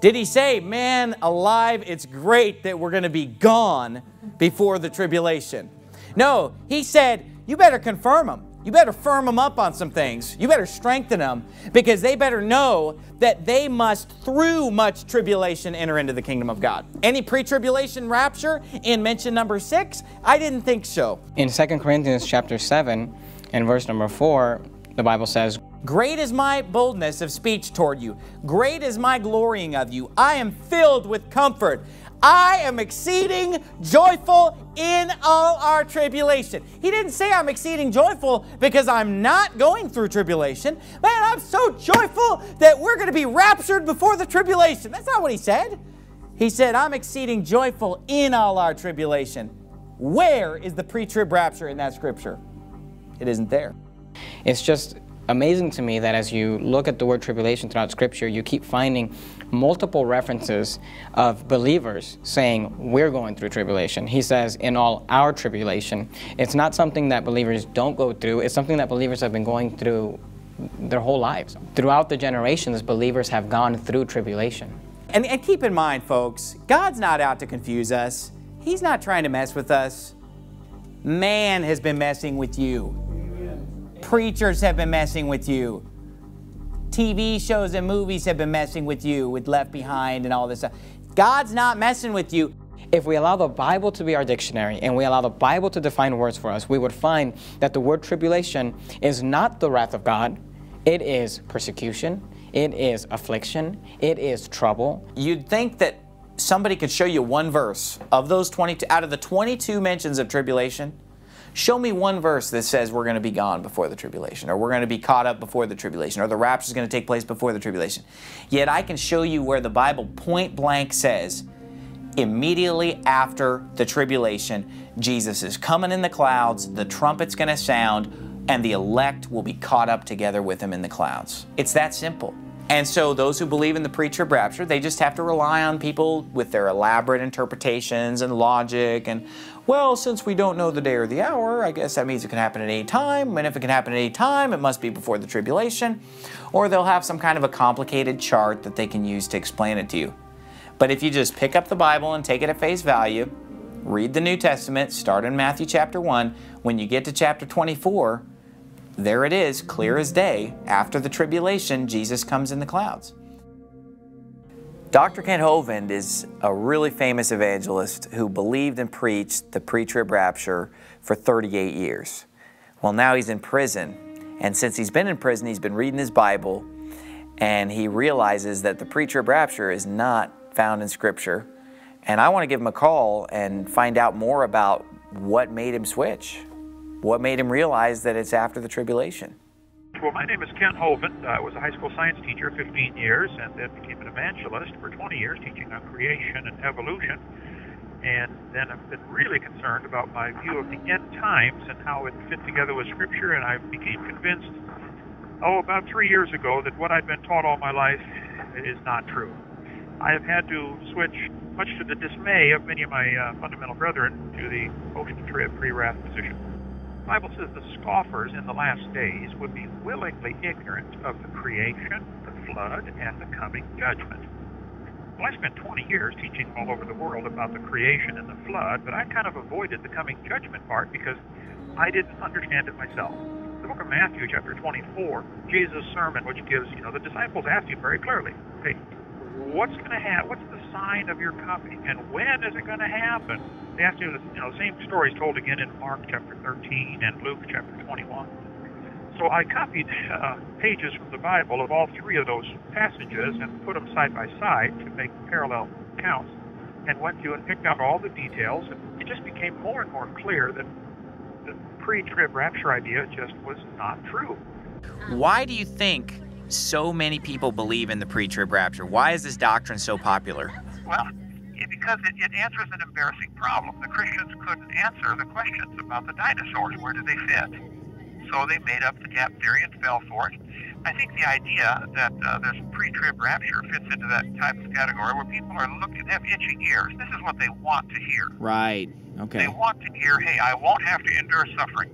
Did he say, man alive, it's great that we're going to be gone before the tribulation? No, he said, you better confirm them. You better firm them up on some things. You better strengthen them, because they better know that they must through much tribulation enter into the kingdom of God. Any pre-tribulation rapture in mention number 6? I didn't think so. In 2 Corinthians chapter 7 and verse number 4, the Bible says, great is my boldness of speech toward you. Great is my glorying of you. I am filled with comfort. I am exceeding joyful in all our tribulation. He didn't say I'm exceeding joyful because I'm not going through tribulation. Man, I'm so joyful that we're going to be raptured before the tribulation. That's not what he said. He said, I'm exceeding joyful in all our tribulation. Where is the pre-trib rapture in that scripture? It isn't there. It's just amazing to me that as you look at the word tribulation throughout Scripture, you keep finding multiple references of believers saying, we're going through tribulation. He says, in all our tribulation. It's not something that believers don't go through. It's something that believers have been going through their whole lives. Throughout the generations, believers have gone through tribulation. And keep in mind, folks, God's not out to confuse us. He's not trying to mess with us. Man has been messing with you. Preachers have been messing with you. TV shows and movies have been messing with you with Left Behind and all this stuff. God's not messing with you. If we allow the Bible to be our dictionary and we allow the Bible to define words for us, we would find that the word tribulation is not the wrath of God. It is persecution. It is affliction. It is trouble. You'd think that somebody could show you one verse of those 22, out of the 22 mentions of tribulation. Show me one verse that says we're going to be gone before the tribulation, or we're going to be caught up before the tribulation, or the rapture is going to take place before the tribulation. Yet I can show you where the Bible point blank says, immediately after the tribulation, Jesus is coming in the clouds, the trumpet's going to sound, and the elect will be caught up together with him in the clouds. It's that simple. And so those who believe in the pre-trib rapture, they just have to rely on people with their elaborate interpretations and logic and, well, since we don't know the day or the hour, I guess that means it can happen at any time. And if it can happen at any time, it must be before the tribulation. Or they'll have some kind of a complicated chart that they can use to explain it to you. But if you just pick up the Bible and take it at face value, read the New Testament, start in Matthew chapter 1, when you get to chapter 24, there it is, clear as day. After the tribulation, Jesus comes in the clouds. Dr. Kent Hovind is a really famous evangelist who believed and preached the pre-trib rapture for 38 years. Well, now he's in prison. And since he's been in prison, he's been reading his Bible, and he realizes that the pre-trib rapture is not found in Scripture. And I want to give him a call and find out more about what made him switch. What made him realize that it's after the tribulation? Well, my name is Kent Hovind. I was a high school science teacher 15 years and then became an evangelist for 20 years, teaching on creation and evolution. And then I've been really concerned about my view of the end times and how it fit together with Scripture. And I became convinced, about 3 years ago, that what I'd been taught all my life is not true. I have had to switch, much to the dismay of many of my fundamental brethren, to the post-trib pre-wrath position. The Bible says the scoffers in the last days would be willingly ignorant of the creation, the flood, and the coming judgment. Well, I spent 20 years teaching all over the world about the creation and the flood, but I kind of avoided the coming judgment part because I didn't understand it myself. The book of Matthew, chapter 24, Jesus' sermon, which gives, the disciples asked him very clearly, hey, what's going to happen? What's the sign of your coming? And when is it going to happen? They asked him, the same story is told again in Mark chapter 13 and Luke chapter 21. So I copied pages from the Bible of all three of those passages and put them side by side to make parallel counts, and went through and picked out all the details, and it just became more and more clear that the pre-trib rapture idea just was not true. Why do you think so many people believe in the pre-trib rapture? Why is this doctrine so popular? Well, because it answers an embarrassing problem. The Christians couldn't answer the questions about the dinosaurs. Where do they fit? So they made up the gap theory and fell for it. I think the idea that this pre-trib rapture fits into that type of category where people are looking, have itching ears. This is what they want to hear. Right, okay. They want to hear, hey, I won't have to endure suffering.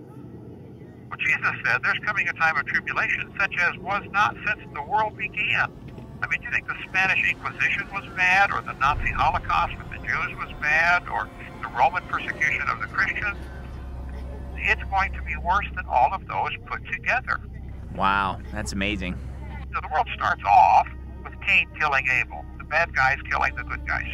Well, Jesus said there's coming a time of tribulation such as was not since the world began. I mean, do you think the Spanish Inquisition was bad, or the Nazi Holocaust with the Jews was bad, or the Roman persecution of the Christians? It's going to be worse than all of those put together. Wow, that's amazing. So the world starts off with Cain killing Abel, the bad guys killing the good guys.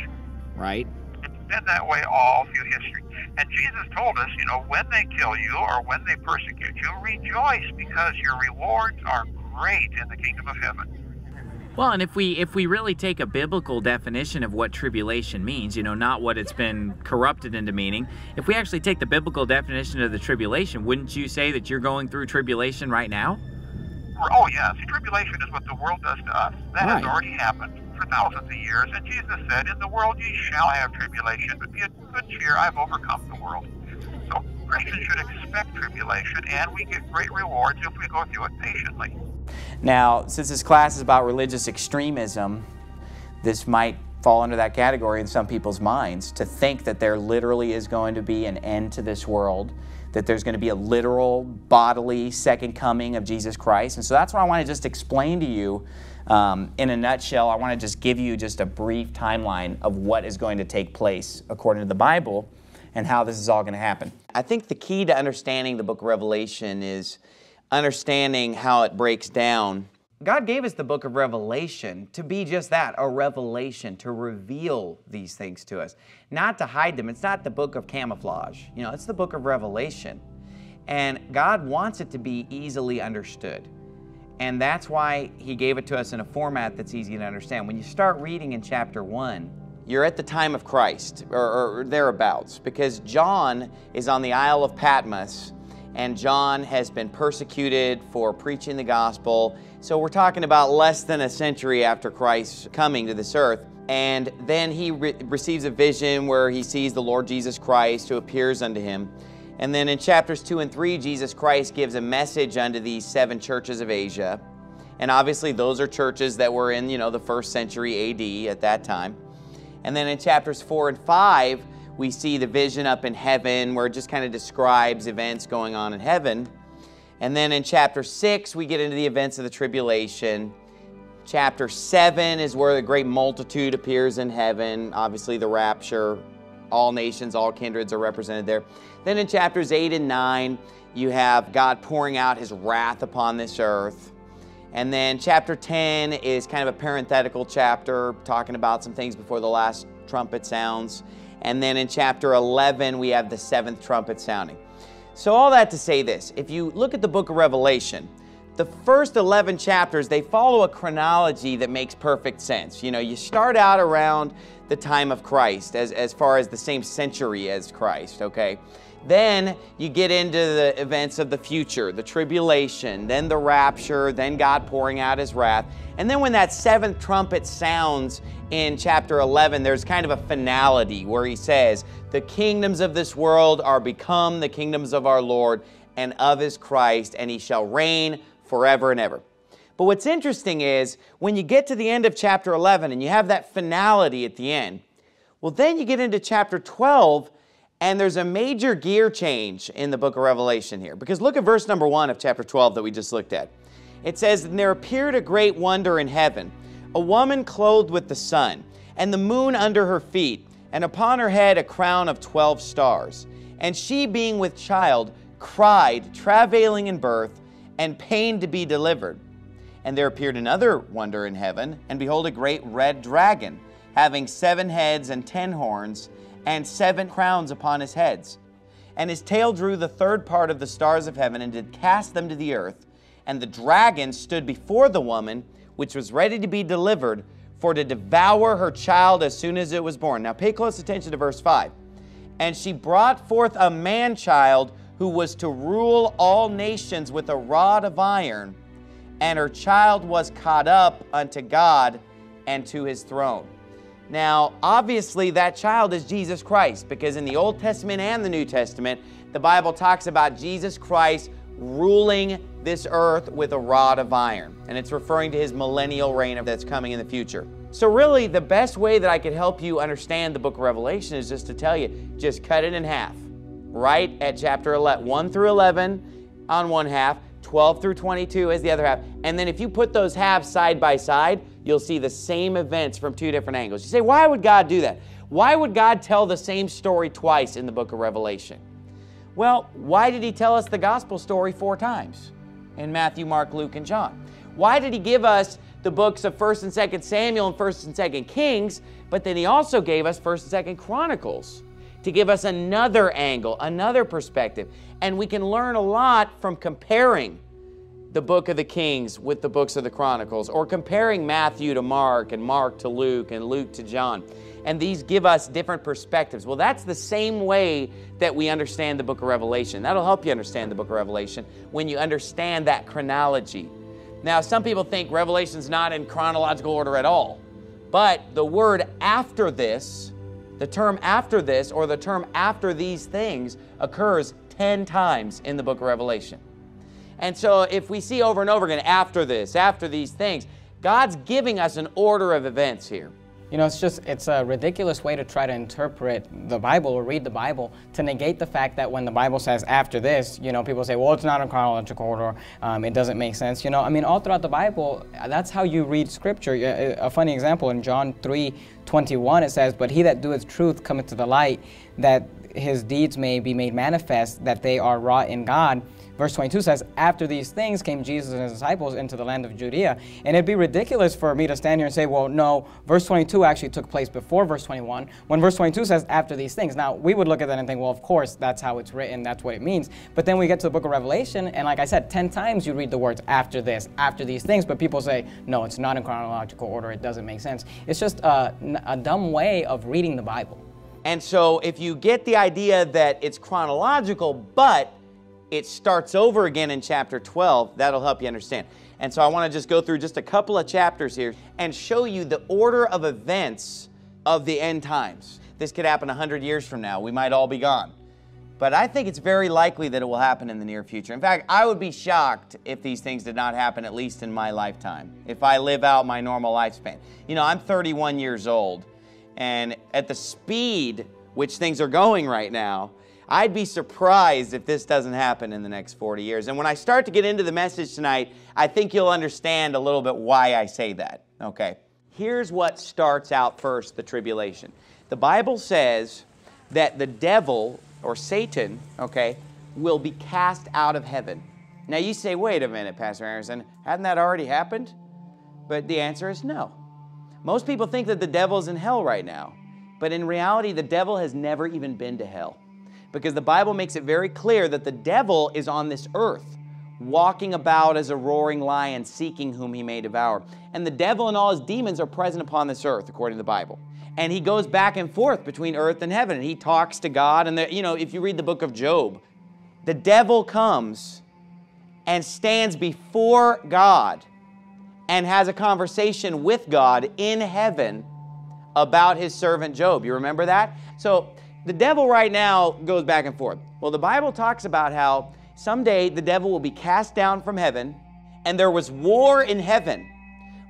Right. It's been that way all through history. And Jesus told us, when they kill you or when they persecute you, rejoice because your rewards are great in the kingdom of heaven. Well, and if we really take a biblical definition of what tribulation means, not what it's been corrupted into meaning, if we actually take the biblical definition of the tribulation, wouldn't you say that you're going through tribulation right now? Oh, yes. Tribulation is what the world does to us. That has already happened for thousands of years. And Jesus said, in the world ye shall have tribulation, but be of good cheer, I've overcome the world. So Christians should expect tribulation, and we get great rewards if we go through it patiently. Now, since this class is about religious extremism, this might fall under that category in some people's minds, to think that there literally is going to be an end to this world, that there's going to be a literal, bodily second coming of Jesus Christ. And so that's what I want to just explain to you in a nutshell. I want to just give you just a brief timeline of what is going to take place according to the Bible and how this is all going to happen. I think the key to understanding the book of Revelation is understanding how it breaks down. God gave us the book of Revelation to be just that, a revelation, to reveal these things to us, not to hide them. It's not the book of camouflage. It's the book of Revelation. And God wants it to be easily understood. And that's why he gave it to us in a format that's easy to understand. When you start reading in chapter 1, you're at the time of Christ, or thereabouts, because John is on the Isle of Patmos, and John has been persecuted for preaching the gospel. So we're talking about less than a century after Christ's coming to this earth. And then he receives a vision where he sees the Lord Jesus Christ, who appears unto him. And then in chapters 2 and 3, Jesus Christ gives a message unto these 7 churches of Asia. And obviously those are churches that were in, the 1st century AD at that time. And then in chapters 4 and 5, we see the vision up in heaven, where it just kind of describes events going on in heaven. And then in chapter 6, we get into the events of the tribulation. Chapter 7 is where the great multitude appears in heaven, obviously the rapture. All nations, all kindreds are represented there. Then in chapters 8 and 9, you have God pouring out his wrath upon this earth. And then chapter 10 is kind of a parenthetical chapter, talking about some things before the last trumpet sounds. And then in chapter 11, we have the 7th trumpet sounding. So all that to say this, if you look at the book of Revelation, the first 11 chapters, they follow a chronology that makes perfect sense. You start out around the time of Christ, as far as the same century as Christ, okay? Then you get into the events of the future, the tribulation, then the rapture, then God pouring out his wrath. And then when that 7th trumpet sounds in chapter 11, there's kind of a finality where he says, the kingdoms of this world are become the kingdoms of our Lord and of his Christ, and he shall reign forever and ever. But what's interesting is when you get to the end of chapter 11 and you have that finality at the end, well, then you get into chapter 12, and there's a major gear change in the book of Revelation here. Because look at verse number 1 of chapter 12 that we just looked at. It says, and there appeared a great wonder in heaven, a woman clothed with the sun, and the moon under her feet, and upon her head a crown of 12 stars. And she, being with child, cried, travailing in birth, and pain to be delivered. And there appeared another wonder in heaven, and behold, a great red dragon, having 7 heads and 10 horns, and 7 crowns upon his heads. And his tail drew the third part of the stars of heaven, and did cast them to the earth. And the dragon stood before the woman, which was ready to be delivered, for to devour her child as soon as it was born. Now pay close attention to verse 5. And she brought forth a man-child who was to rule all nations with a rod of iron, and her child was caught up unto God and to his throne. Now, obviously, that child is Jesus Christ, because in the Old Testament and the New Testament, the Bible talks about Jesus Christ ruling this earth with a rod of iron, and it's referring to his millennial reign that's coming in the future. So really, the best way that I could help you understand the book of Revelation is just to tell you, just cut it in half. Right at chapter 1 through 11 on one half, 12 through 22 is the other half, and then if you put those halves side by side, you'll see the same events from 2 different angles. You say, why would God do that? Why would God tell the same story twice in the book of Revelation? Well, why did he tell us the gospel story 4 times? In Matthew, Mark, Luke, and John. Why did he give us the books of 1st and 2nd Samuel and 1st and 2nd Kings, but then he also gave us 1st and 2nd Chronicles to give us another angle, another perspective? And we can learn a lot from comparing the book of the Kings with the books of the Chronicles, or comparing Matthew to Mark and Mark to Luke and Luke to John. And these give us different perspectives. Well, that's the same way that we understand the book of Revelation. That'll help you understand the book of Revelation when you understand that chronology. Now, some people think Revelation's not in chronological order at all, but the word after this, the term after this, or the term after these things occurs 10 times in the book of Revelation. And so if we see over and over again, after this, after these things, God's giving us an order of events here. You know, it's a ridiculous way to try to interpret the Bible or read the Bible, to negate the fact that when the Bible says after this, you know, people say, well, it's not in chronological order, it doesn't make sense. You know, I mean, all throughout the Bible, that's how you read Scripture. A funny example, in John 3:21, it says, but he that doeth truth cometh to the light, that his deeds may be made manifest, that they are wrought in God. Verse 22 says, after these things came Jesus and his disciples into the land of Judea. And it'd be ridiculous for me to stand here and say, well, no, verse 22 actually took place before verse 21, when verse 22 says, after these things. Now, we would look at that and think, well, of course, that's how it's written, that's what it means. But then we get to the book of Revelation, and like I said, 10 times you read the words after this, after these things, but people say, no, it's not in chronological order, it doesn't make sense. It's just a dumb way of reading the Bible. And so if you get the idea that it's chronological, but it starts over again in chapter 12, that'll help you understand. And so I want to just go through just a couple of chapters here and show you the order of events of the end times. This could happen 100 years from now. We might all be gone. But I think it's very likely that it will happen in the near future. In fact, I would be shocked if these things did not happen, at least in my lifetime, if I live out my normal lifespan. You know, I'm 31 years old, and at the speed which things are going right now, I'd be surprised if this doesn't happen in the next 40 years. And when I start to get into the message tonight, I think you'll understand a little bit why I say that, okay? Here's what starts out first, the tribulation. The Bible says that the devil, or Satan, okay, will be cast out of heaven. Now you say, wait a minute, Pastor Anderson, hasn't that already happened? But the answer is no. Most people think that the devil's in hell right now, but in reality, the devil has never even been to hell, because the Bible makes it very clear that the devil is on this earth, walking about as a roaring lion, seeking whom he may devour. And the devil and all his demons are present upon this earth, according to the Bible. And he goes back and forth between earth and heaven, and he talks to God. And you know, if you read the book of Job, the devil comes and stands before God and has a conversation with God in heaven about his servant Job. You remember that? So the devil right now goes back and forth. Well, the Bible talks about how someday the devil will be cast down from heaven, and there was war in heaven.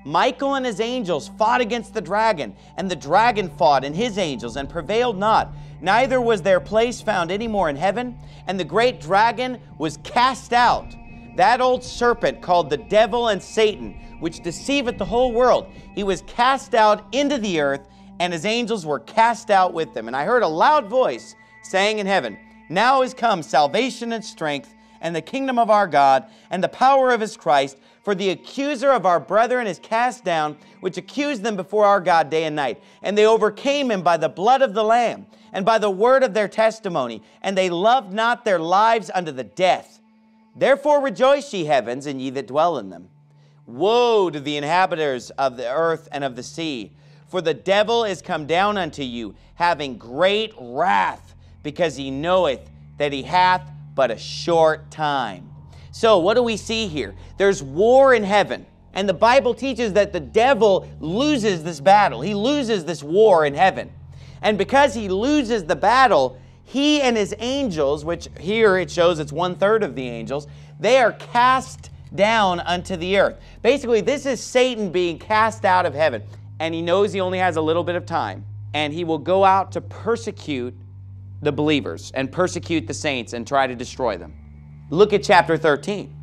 Michael and his angels fought against the dragon, and the dragon fought and his angels, and prevailed not. Neither was their place found any more in heaven, and the great dragon was cast out, that old serpent called the devil and Satan, which deceiveth the whole world. He was cast out into the earth, and his angels were cast out with them. And I heard a loud voice saying in heaven, now is come salvation and strength and the kingdom of our God and the power of his Christ, for the accuser of our brethren is cast down, which accused them before our God day and night. And they overcame him by the blood of the Lamb and by the word of their testimony, and they loved not their lives unto the death. Therefore rejoice, ye heavens, and ye that dwell in them. Woe to the inhabitants of the earth and of the sea, for the devil is come down unto you, having great wrath, because he knoweth that he hath but a short time. So what do we see here? There's war in heaven, and the Bible teaches that the devil loses this battle. He loses this war in heaven. And because he loses the battle, he and his angels, which here it shows it's 1/3 of the angels, they are cast down unto the earth. Basically, this is Satan being cast out of heaven, and he knows he only has a little bit of time, and he will go out to persecute the believers and persecute the saints and try to destroy them. Look at chapter 13.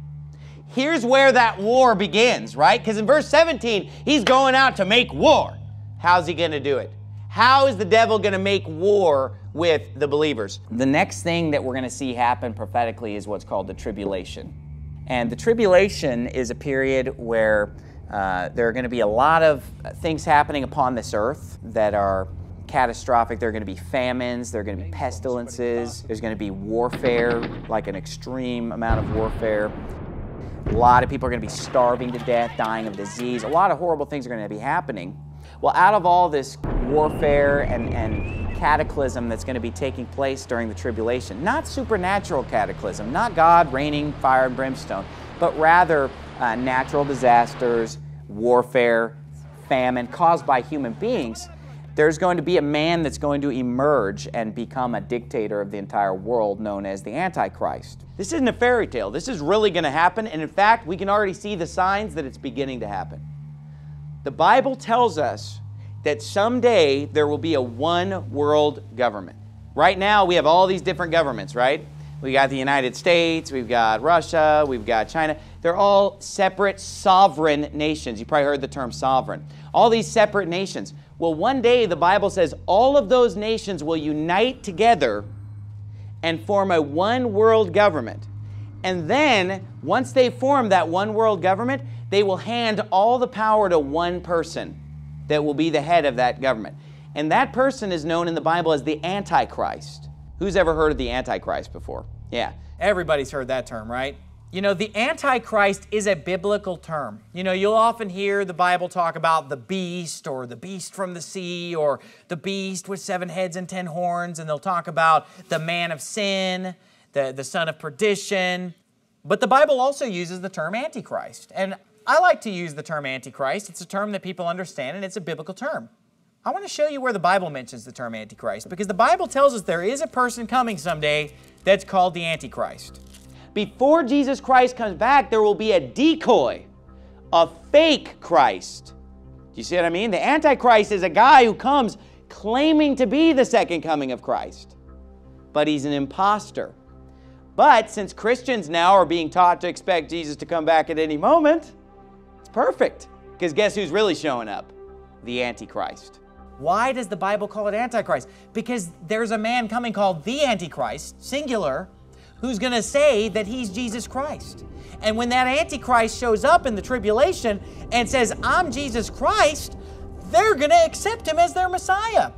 Here's where that war begins, right? Because in verse 17, he's going out to make war. How's he going to do it? How is the devil going to make war with the believers? The next thing that we're going to see happen prophetically is what's called the tribulation. And the tribulation is a period where there are going to be a lot of things happening upon this earth that are catastrophic. There are going to be famines, there are going to be pestilences, there's going to be warfare, like an extreme amount of warfare. A lot of people are going to be starving to death, dying of disease. A lot of horrible things are going to be happening. Well, out of all this warfare and cataclysm that's going to be taking place during the tribulation, not supernatural cataclysm, not God raining fire and brimstone, but rather natural disasters, warfare, famine caused by human beings, there's going to be a man that's going to emerge and become a dictator of the entire world, known as the Antichrist. This isn't a fairy tale. This is really going to happen, and in fact, we can already see the signs that it's beginning to happen. The Bible tells us that someday there will be a one-world government. Right now, we have all these different governments, right? We got the United States, we've got Russia, we've got China. They're all separate sovereign nations. You probably heard the term sovereign. All these separate nations. Well, one day the Bible says all of those nations will unite together and form a one-world government. And then, once they form that one-world government, they will hand all the power to one person that will be the head of that government. And that person is known in the Bible as the Antichrist. Who's ever heard of the Antichrist before? Yeah. Everybody's heard that term, right? You know, the Antichrist is a biblical term. You know, you'll often hear the Bible talk about the beast or the beast from the sea or the beast with 7 heads and 10 horns, and they'll talk about the man of sin, the son of perdition. But the Bible also uses the term Antichrist. And I like to use the term Antichrist. It's a term that people understand, and it's a biblical term. I want to show you where the Bible mentions the term Antichrist, because the Bible tells us there is a person coming someday that's called the Antichrist. Before Jesus Christ comes back, there will be a decoy, a fake Christ. Do you see what I mean? The Antichrist is a guy who comes claiming to be the second coming of Christ, but he's an imposter. But since Christians now are being taught to expect Jesus to come back at any moment, it's perfect, because guess who's really showing up? The Antichrist. Why does the Bible call it Antichrist? Because there's a man coming called the Antichrist, singular, who's going to say that he's Jesus Christ. And when that Antichrist shows up in the tribulation and says, I'm Jesus Christ, they're going to accept him as their Messiah.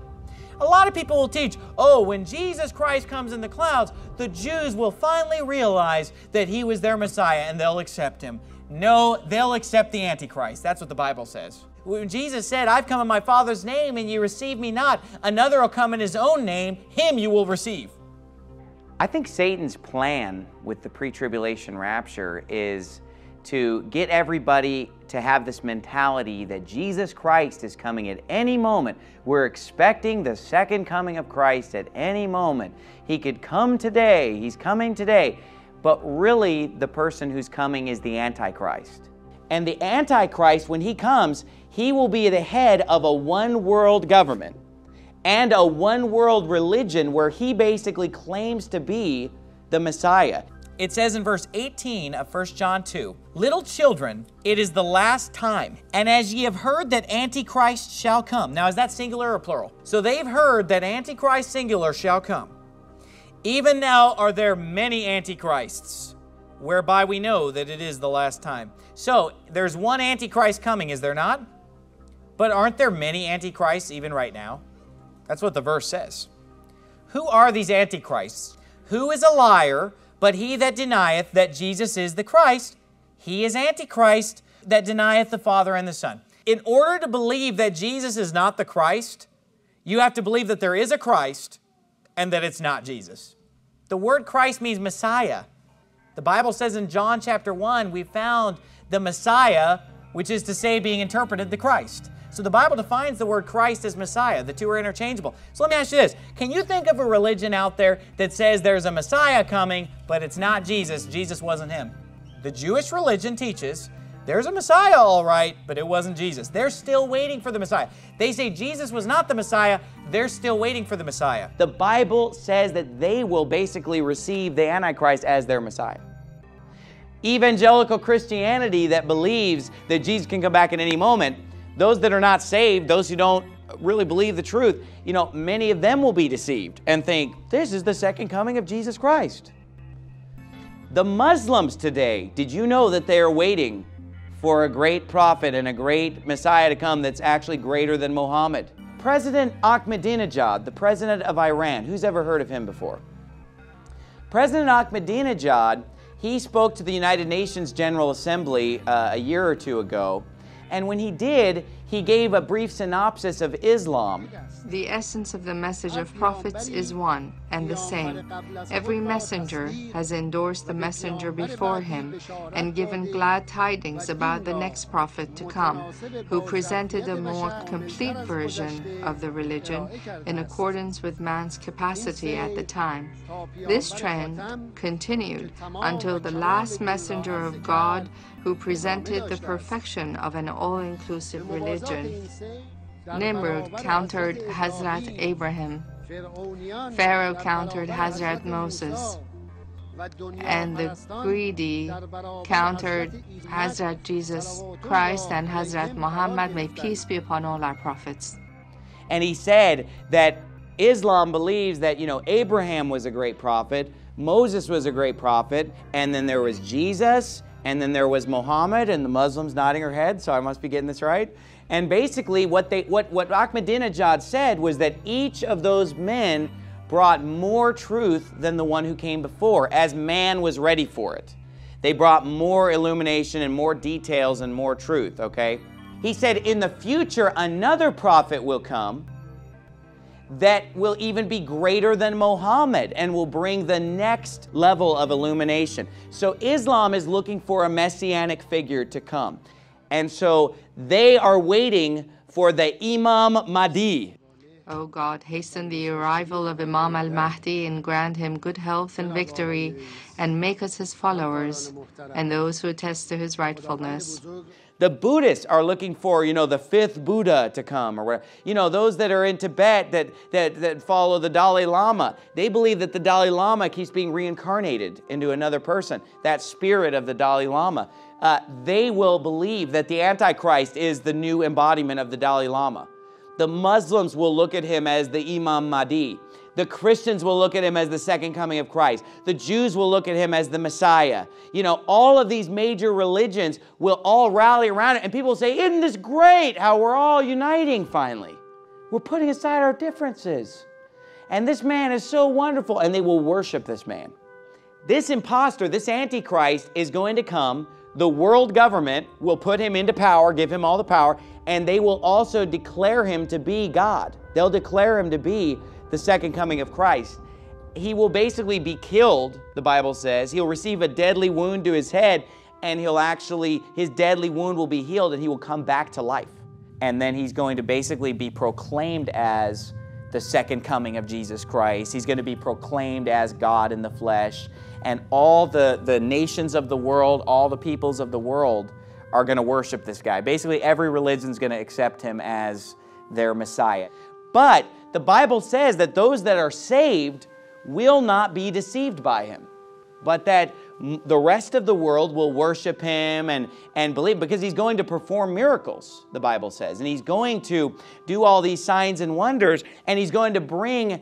A lot of people will teach, oh, when Jesus Christ comes in the clouds, the Jews will finally realize that he was their Messiah and they'll accept him. No, they'll accept the Antichrist. That's what the Bible says. When Jesus said, I've come in my Father's name and you receive me not, another will come in his own name, him you will receive. I think Satan's plan with the pre-tribulation rapture is to get everybody to have this mentality that Jesus Christ is coming at any moment. We're expecting the second coming of Christ at any moment. He could come today, he's coming today. But really, the person who's coming is the Antichrist. And the Antichrist, when he comes, he will be the head of a one-world government and a one-world religion where he basically claims to be the Messiah. It says in verse 18 of 1 John 2, "Little children, it is the last time, and as ye have heard that Antichrist shall come." Now, is that singular or plural? So they've heard that Antichrist, singular, shall come. "Even now are there many Antichrists, whereby we know that it is the last time." So there's one Antichrist coming, is there not? But aren't there many Antichrists even right now? That's what the verse says. Who are these Antichrists? "Who is a liar, but he that denieth that Jesus is the Christ? He is Antichrist that denieth the Father and the Son." In order to believe that Jesus is not the Christ, you have to believe that there is a Christ and that it's not Jesus. The word Christ means Messiah. The Bible says in John chapter 1, we found the Messiah, which is to say, being interpreted, the Christ. So the Bible defines the word Christ as Messiah. The two are interchangeable. So let me ask you this. Can you think of a religion out there that says there's a Messiah coming, but it's not Jesus? Jesus wasn't him. The Jewish religion teaches there's a Messiah, all right, but it wasn't Jesus. They're still waiting for the Messiah. They say Jesus was not the Messiah. They're still waiting for the Messiah. The Bible says that they will basically receive the Antichrist as their Messiah. Evangelical Christianity that believes that Jesus can come back at any moment, those that are not saved, those who don't really believe the truth, you know, many of them will be deceived and think, this is the second coming of Jesus Christ. The Muslims today, did you know that they are waiting for a great prophet and a great Messiah to come that's actually greater than Muhammad? President Ahmadinejad, the president of Iran, who's ever heard of him before? President Ahmadinejad, he spoke to the United Nations General Assembly a year or two ago. And when he did, he gave a brief synopsis of Islam. The essence of the message of prophets is one and the same. Every messenger has endorsed the messenger before him and given glad tidings about the next prophet to come, who presented a more complete version of the religion in accordance with man's capacity at the time. This trend continued until the last messenger of God, who presented the perfection of an all-inclusive religion. Nimrod countered Hazrat Abraham, Pharaoh countered Hazrat Moses, and the greedy countered Hazrat Jesus Christ and Hazrat Muhammad, may peace be upon all our prophets. And he said that Islam believes that, you know, Abraham was a great prophet, Moses was a great prophet, and then there was Jesus, and then there was Muhammad, and the Muslims nodding her head, so I must be getting this right. And basically what Ahmadinejad said was that each of those men brought more truth than the one who came before, as man was ready for it. They brought more illumination and more details and more truth, okay? He said, in the future, another prophet will come that will even be greater than Muhammad and will bring the next level of illumination. So Islam is looking for a messianic figure to come. And so they are waiting for the Imam al-Mahdi. O God, hasten the arrival of Imam al-Mahdi and grant him good health and victory, and make us his followers and those who attest to his rightfulness. The Buddhists are looking for, you know, the fifth Buddha to come, or whatever. You know, those that are in Tibet that follow the Dalai Lama, they believe that the Dalai Lama keeps being reincarnated into another person, that spirit of the Dalai Lama. They will believe that the Antichrist is the new embodiment of the Dalai Lama. The Muslims will look at him as the Imam Mahdi. The Christians will look at him as the second coming of Christ. The Jews will look at him as the Messiah. You know, all of these major religions will all rally around it. And people will say, isn't this great how we're all uniting finally? We're putting aside our differences. And this man is so wonderful. And they will worship this man. This imposter, this Antichrist, is going to come. The world government will put him into power, give him all the power, and they will also declare him to be God. They'll declare him to be the second coming of Christ. He will basically be killed, the Bible says. He'll receive a deadly wound to his head, and he'll actually, his deadly wound will be healed, and he will come back to life. And then he's going to basically be proclaimed as the second coming of Jesus Christ. He's going to be proclaimed as God in the flesh. And all the nations of the world, all the peoples of the world are going to worship this guy. Basically, every religion's going to accept him as their Messiah. But the Bible says that those that are saved will not be deceived by him, but that the rest of the world will worship him and believe, because he's going to perform miracles, the Bible says. And he's going to do all these signs and wonders, and he's going to bring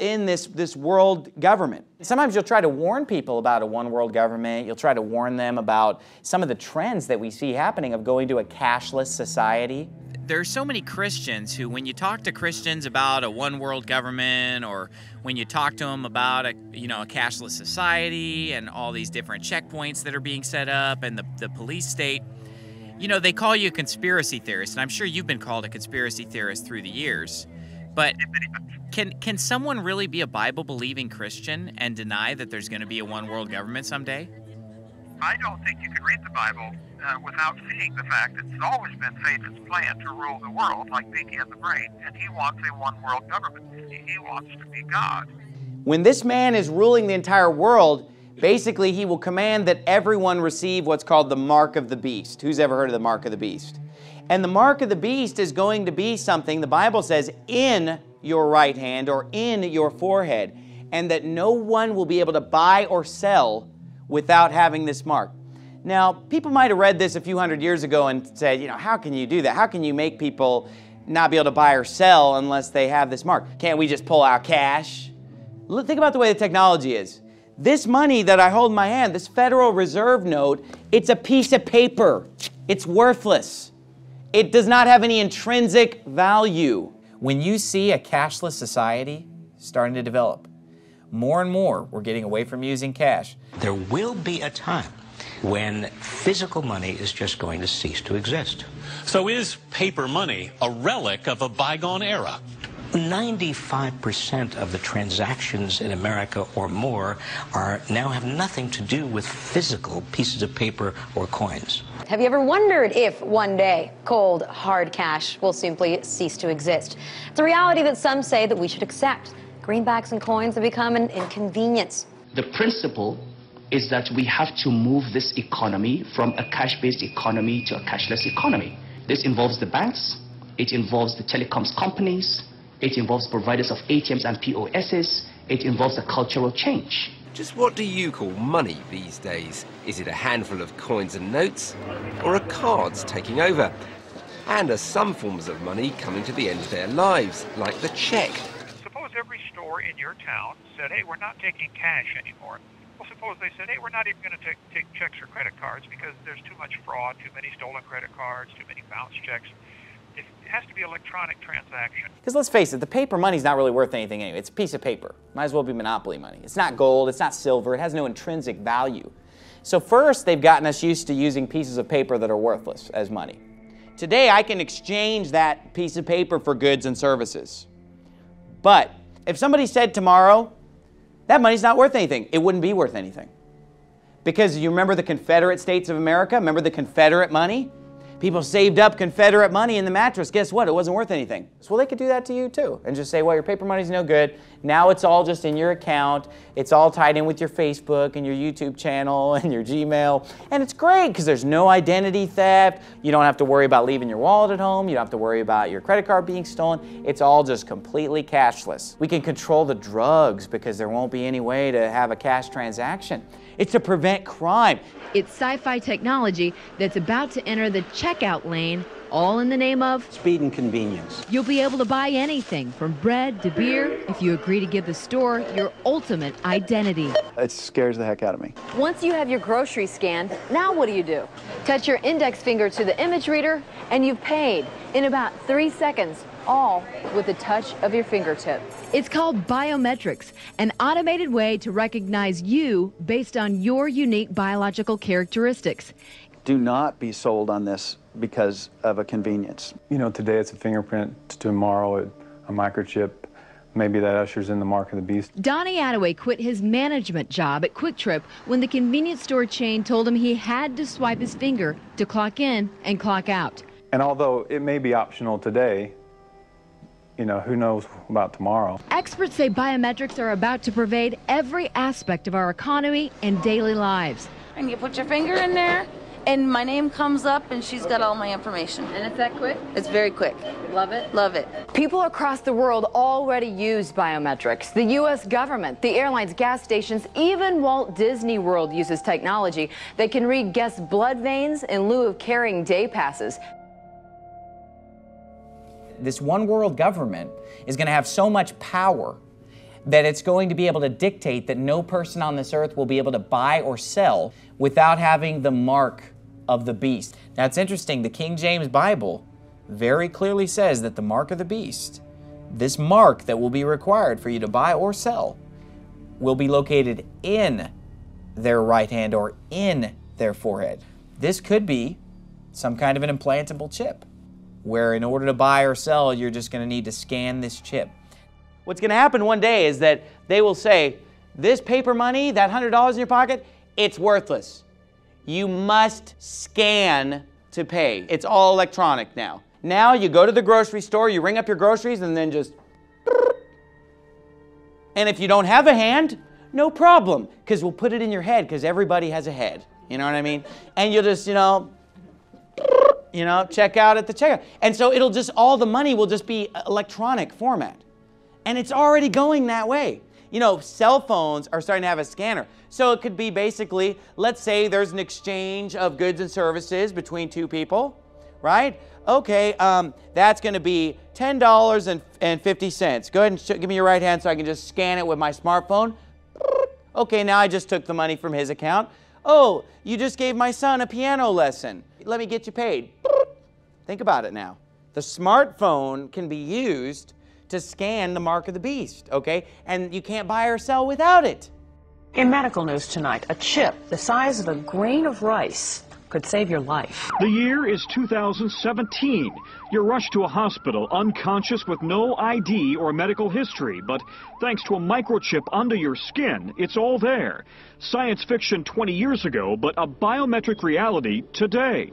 in this world government. Sometimes you'll try to warn people about a one-world government. You'll try to warn them about some of the trends that we see happening of going to a cashless society. There are so many Christians who, when you talk to Christians about a one-world government, or when you talk to them about a cashless society and all these different checkpoints that are being set up and the police state, they call you a conspiracy theorist. And I'm sure you've been called a conspiracy theorist through the years. But can someone really be a Bible-believing Christian and deny that there's going to be a one-world government someday? I don't think you can read the Bible without seeing the fact that it's always been Satan's plan to rule the world like Pinky and the Brain, and he wants a one-world government. He wants to be God. When this man is ruling the entire world, basically he will command that everyone receive what's called the mark of the beast. Who's ever heard of the mark of the beast? And the mark of the beast is going to be something, the Bible says, in your right hand or in your forehead, and that no one will be able to buy or sell without having this mark. Now, people might have read this a few hundred years ago and said, how can you do that? How can you make people not be able to buy or sell unless they have this mark? Can't we just pull out cash? Think about the way the technology is. This money that I hold in my hand, this Federal Reserve note, it's a piece of paper. It's worthless. It does not have any intrinsic value. When you see a cashless society starting to develop, more and more we're getting away from using cash. There will be a time when physical money is just going to cease to exist. So is paper money a relic of a bygone era? 95% of the transactions in America or more now have nothing to do with physical pieces of paper or coins. Have you ever wondered if one day cold, hard cash will simply cease to exist? It's a reality that some say that we should accept. Greenbacks and coins have become an inconvenience. The principle is that we have to move this economy from a cash-based economy to a cashless economy. This involves the banks, it involves the telecoms companies, it involves providers of ATMs and POSs, it involves a cultural change. Just what do you call money these days? Is it a handful of coins and notes, or are cards taking over? And are some forms of money coming to the end of their lives, like the cheque? Suppose every store in your town said, hey, we're not taking cash anymore. Well, suppose they said, hey, we're not even going to take checks or credit cards because there's too much fraud, too many stolen credit cards, too many bounce checks. It has to be electronic transaction. Because let's face it, the paper money's not really worth anything anyway. It's a piece of paper. Might as well be monopoly money. It's not gold, it's not silver, it has no intrinsic value. So first, they've gotten us used to using pieces of paper that are worthless as money. Today, I can exchange that piece of paper for goods and services. But if somebody said tomorrow, that money's not worth anything, it wouldn't be worth anything. Because you remember the Confederate States of America? Remember the Confederate money? People saved up Confederate money in the mattress. Guess what? It wasn't worth anything. So, well, they could do that to you too and just say, well, your paper money's no good. Now it's all just in your account. It's all tied in with your Facebook and your YouTube channel and your Gmail. And it's great because there's no identity theft. You don't have to worry about leaving your wallet at home. You don't have to worry about your credit card being stolen. It's all just completely cashless. We can control the drugs because there won't be any way to have a cash transaction. It's to prevent crime. It's sci-fi technology that's about to enter the checkout lane, all in the name of speed and convenience. You'll be able to buy anything from bread to beer if you agree to give the store your ultimate identity. It scares the heck out of me. Once you have your grocery scanned, now what do you do? Touch your index finger to the image reader and you've paid in about 3 seconds, all with the touch of your fingertip. It's called biometrics, an automated way to recognize you based on your unique biological characteristics. Do not be sold on this because of a convenience. Today it's a fingerprint, tomorrow it's a microchip. Maybe that ushers in the mark of the beast. Donnie Attaway quit his management job at Quick Trip when the convenience store chain told him he had to swipe his finger to clock in and clock out. And although it may be optional today, who knows about tomorrow. Experts say biometrics are about to pervade every aspect of our economy and daily lives. And you put your finger in there, and my name comes up, and she's got all my information. And it's that quick? It's very quick. Love it? Love it. People across the world already use biometrics. The U.S. government, the airlines, gas stations, even Walt Disney World uses technology that can read guests' blood veins in lieu of carrying day passes. This one world government is going to have so much power that it's going to be able to dictate that no person on this earth will be able to buy or sell without having the mark of the beast. Now, it's interesting, the King James Bible very clearly says that the mark of the beast, this mark that will be required for you to buy or sell, will be located in their right hand or in their forehead. This could be some kind of an implantable chip, where in order to buy or sell, you're just going to need to scan this chip. What's going to happen one day is that they will say, this paper money, that $100 in your pocket, it's worthless. You must scan to pay. It's all electronic now. Now you go to the grocery store, you ring up your groceries, and then just... And if you don't have a hand, no problem, because we'll put it in your head, because everybody has a head. You know what I mean? And you'll just, you know, check out at the checkout. And so it'll just, all the money will just be electronic format. And it's already going that way. You know, cell phones are starting to have a scanner. So it could be basically, let's say there's an exchange of goods and services between two people, right? Okay, that's gonna be $10.50. Go ahead and give me your right hand so I can just scan it with my smartphone. Okay, now I just took the money from his account. Oh, you just gave my son a piano lesson. Let me get you paid. Think about it now. The smartphone can be used to scan the mark of the beast, okay? And you can't buy or sell without it. In medical news tonight, a chip the size of a grain of rice could save your life. The year is 2017. You're rushed to a hospital unconscious with no ID or medical history, but thanks to a microchip under your skin, it's all there. Science fiction 20 years ago, but a biometric reality today.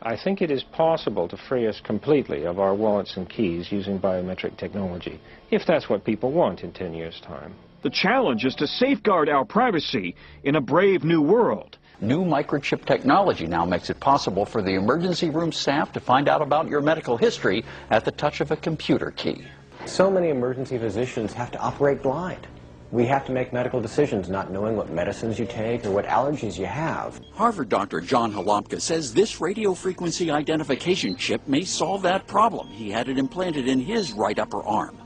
I think it is possible to free us completely of our wallets and keys using biometric technology, if that's what people want in 10 years' time. The challenge is to safeguard our privacy in a brave new world. New microchip technology now makes it possible for the emergency room staff to find out about your medical history at the touch of a computer key. So many emergency physicians have to operate blind. We have to make medical decisions not knowing what medicines you take or what allergies you have. Harvard Dr. John Holopka says this radio frequency identification chip may solve that problem. He had it implanted in his right upper arm.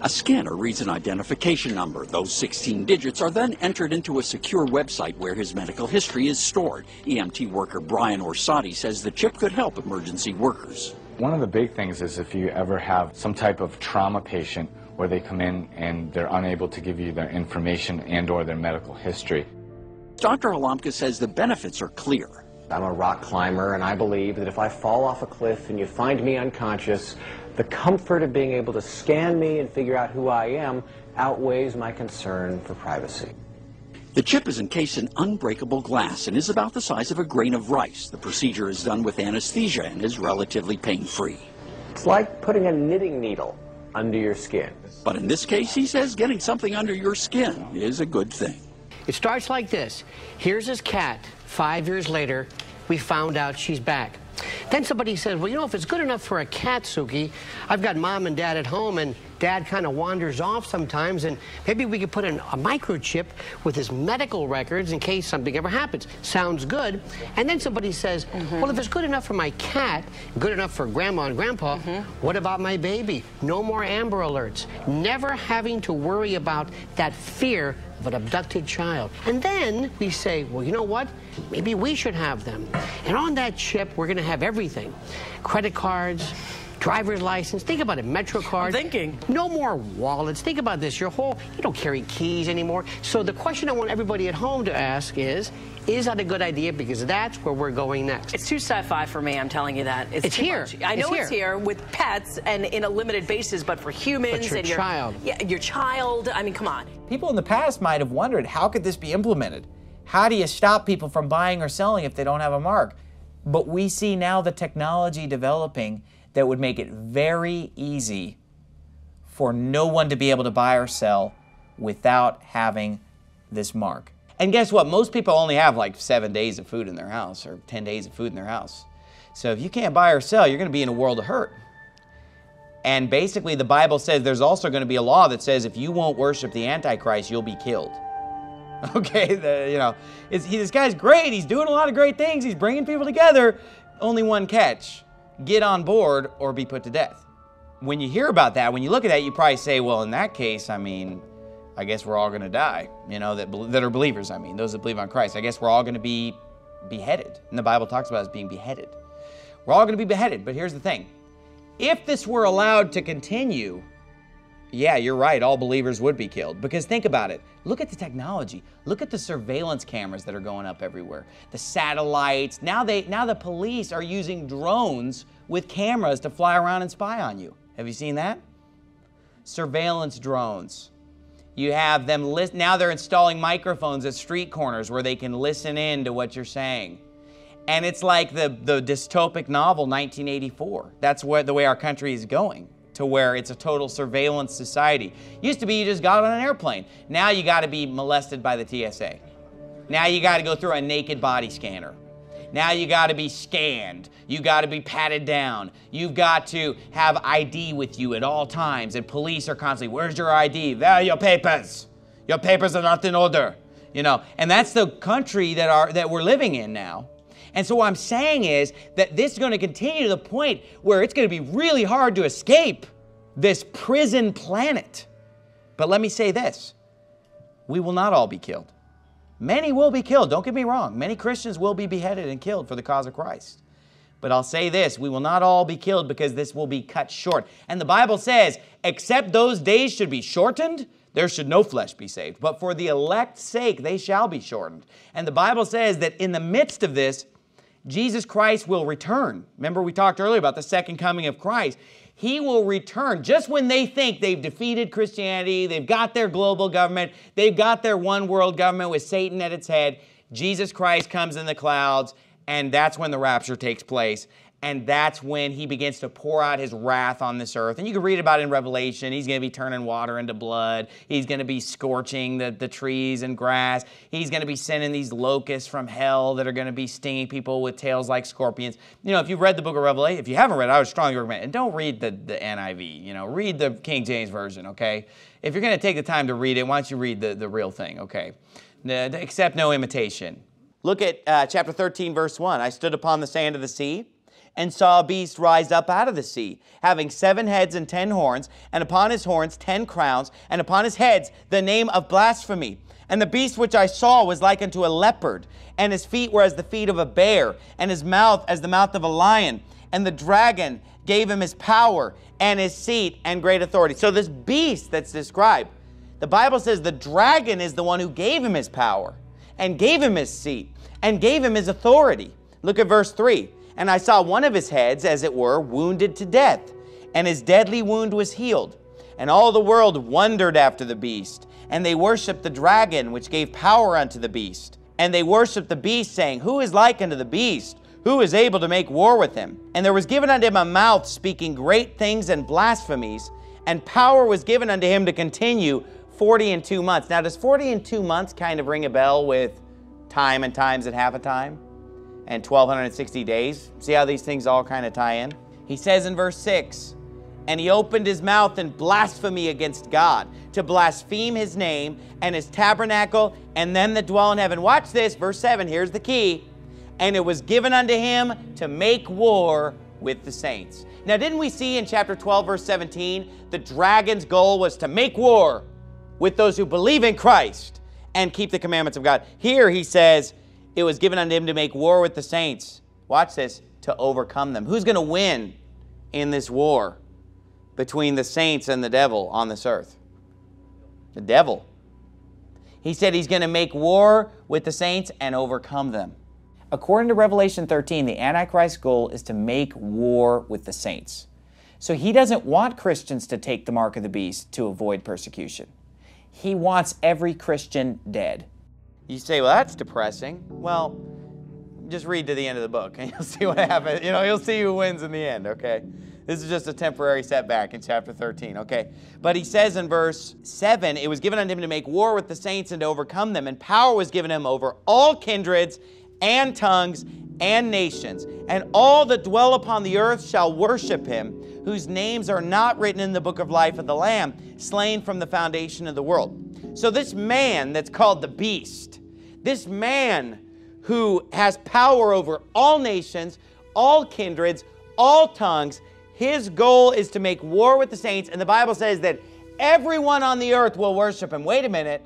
A scanner reads an identification number. Those 16 digits are then entered into a secure website where his medical history is stored. EMT worker Brian Orsatti says the chip could help emergency workers. One of the big things is if you ever have some type of trauma patient where they come in and they're unable to give you their information and or their medical history. Dr. Holopka says the benefits are clear. I'm a rock climber, and I believe that if I fall off a cliff and you find me unconscious, the comfort of being able to scan me and figure out who I am outweighs my concern for privacy. The chip is encased in unbreakable glass and is about the size of a grain of rice. The procedure is done with anesthesia and is relatively pain-free. It's like putting a knitting needle under your skin. But in this case, he says getting something under your skin is a good thing. It starts like this. Here's his cat. 5 years later, we found out she's back. Then somebody says, well, you know, if it's good enough for a cat, Suki, I've got mom and dad at home, and dad kind of wanders off sometimes, and maybe we could put in a microchip with his medical records in case something ever happens. Sounds good. And then somebody says, well, if it's good enough for my cat, good enough for grandma and grandpa, what about my baby? No more Amber Alerts. Never having to worry about that fear of an abducted child. And then we say, well, you know what? Maybe we should have them. And on that chip, we're going to have everything. Credit cards, driver's license. Think about it. Metro card. I'm thinking. No more wallets. Think about this. Your whole, you don't carry keys anymore. So the question I want everybody at home to ask is that a good idea? Because that's where we're going next. It's too sci-fi for me, I'm telling you that. It's here. Much. I know it's here with pets and in a limited basis, but for humans but and your child. Yeah, your child. I mean, come on. People in the past might have wondered, how could this be implemented? How do you stop people from buying or selling if they don't have a mark? But we see now the technology developing that would make it very easy for no one to be able to buy or sell without having this mark. And guess what? Most people only have like 7 days of food in their house or 10 days of food in their house. So if you can't buy or sell, you're going to be in a world of hurt. And basically the Bible says there's also going to be a law that says if you won't worship the Antichrist, you'll be killed. Okay, this guy's great. He's doing a lot of great things. He's bringing people together. Only one catch: get on board or be put to death. When you hear about that, when you look at that, you probably say, well, in that case, I mean, I guess we're all going to die, you know, that are believers, I mean, those that believe on Christ. I guess we're all going to be beheaded. And the Bible talks about us being beheaded. We're all going to be beheaded, but here's the thing. If this were allowed to continue, yeah, you're right, all believers would be killed. Because think about it. Look at the technology. Look at the surveillance cameras that are going up everywhere. The satellites. Now the police are using drones with cameras to fly around and spy on you. Have you seen that? Surveillance drones. You have them now they're installing microphones at street corners where they can listen in to what you're saying. And it's like the dystopic novel 1984. That's the way our country is going, to where it's a total surveillance society. Used to be you just got on an airplane. Now you gotta be molested by the TSA. Now you gotta go through a naked body scanner. Now you gotta be scanned. You gotta be patted down. You've got to have ID with you at all times, and police are constantly, where's your ID? There are your papers. Your papers are not in order. You know, and that's the country that we're living in now. And so what I'm saying is that this is gonna continue to the point where it's gonna be really hard to escape this prison planet. But let me say this, we will not all be killed. Many will be killed, don't get me wrong. Many Christians will be beheaded and killed for the cause of Christ. But I'll say this, we will not all be killed because this will be cut short. And the Bible says, except those days should be shortened, there should no flesh be saved. But for the elect's sake, they shall be shortened. And the Bible says that in the midst of this, Jesus Christ will return. Remember we talked earlier about the second coming of Christ. He will return just when they think they've defeated Christianity, they've got their global government, they've got their one world government with Satan at its head. Jesus Christ comes in the clouds, and that's when the rapture takes place. And that's when he begins to pour out his wrath on this earth. And you can read about it in Revelation. He's going to be turning water into blood. He's going to be scorching the trees and grass. He's going to be sending these locusts from hell that are going to be stinging people with tails like scorpions. You know, if you've read the book of Revelation, if you haven't read it, I would strongly recommend it. And don't read the NIV, you know, read the King James Version, okay? If you're going to take the time to read it, why don't you read the real thing, okay? Accept no imitation. Look at chapter 13, verse 1. I stood upon the sand of the sea, and saw a beast rise up out of the sea, having 7 heads and 10 horns, and upon his horns 10 crowns, and upon his heads the name of blasphemy. And the beast which I saw was like unto a leopard, and his feet were as the feet of a bear, and his mouth as the mouth of a lion. And the dragon gave him his power, and his seat, and great authority. So this beast that's described, the Bible says the dragon is the one who gave him his power, and gave him his seat, and gave him his authority. Look at verse 3. And I saw one of his heads, as it were, wounded to death, and his deadly wound was healed. And all the world wondered after the beast, and they worshipped the dragon, which gave power unto the beast. And they worshipped the beast, saying, Who is like unto the beast? Who is able to make war with him? And there was given unto him a mouth speaking great things and blasphemies, and power was given unto him to continue 42 months. Now, does 42 months kind of ring a bell with time and times and half a time? And 1,260 days. See how these things all kind of tie in? He says in verse 6, and he opened his mouth in blasphemy against God, to blaspheme his name and his tabernacle and them that dwell in heaven. Watch this, verse 7, here's the key. And it was given unto him to make war with the saints. Now, didn't we see in chapter 12, verse 17, the dragon's goal was to make war with those who believe in Christ and keep the commandments of God? Here he says, it was given unto him to make war with the saints. Watch this, to overcome them. Who's going to win in this war between the saints and the devil on this earth? The devil. He said he's going to make war with the saints and overcome them. According to Revelation 13, the Antichrist's goal is to make war with the saints. So he doesn't want Christians to take the mark of the beast to avoid persecution. He wants every Christian dead. You say, well, that's depressing. Well, just read to the end of the book and you'll see what happens. You know, you'll see who wins in the end, okay? This is just a temporary setback in chapter 13, okay? But he says in verse 7, it was given unto him to make war with the saints and to overcome them, and power was given him over all kindreds and tongues and nations, and all that dwell upon the earth shall worship him, whose names are not written in the book of life of the Lamb, slain from the foundation of the world. So this man that's called the beast, this man who has power over all nations, all kindreds, all tongues, his goal is to make war with the saints, and the Bible says that everyone on the earth will worship him. Wait a minute.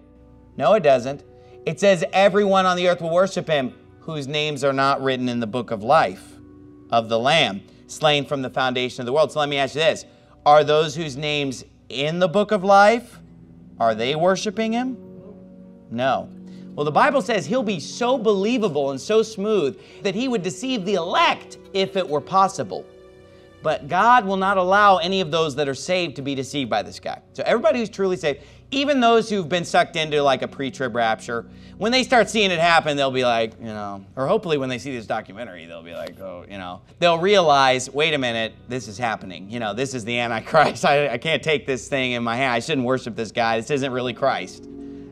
No, it doesn't. It says everyone on the earth will worship him, whose names are not written in the book of life of the Lamb, slain from the foundation of the world. So let me ask you this. Are those whose names in the book of life, are they worshiping him? No. Well, the Bible says he'll be so believable and so smooth that he would deceive the elect if it were possible. But God will not allow any of those that are saved to be deceived by this guy. So everybody who's truly saved, even those who've been sucked into like a pre-trib rapture, when they start seeing it happen, they'll be like, you know, or hopefully when they see this documentary, they'll be like, oh, you know, they'll realize, wait a minute, this is happening. You know, this is the Antichrist. I can't take this thing in my hand. I shouldn't worship this guy. This isn't really Christ.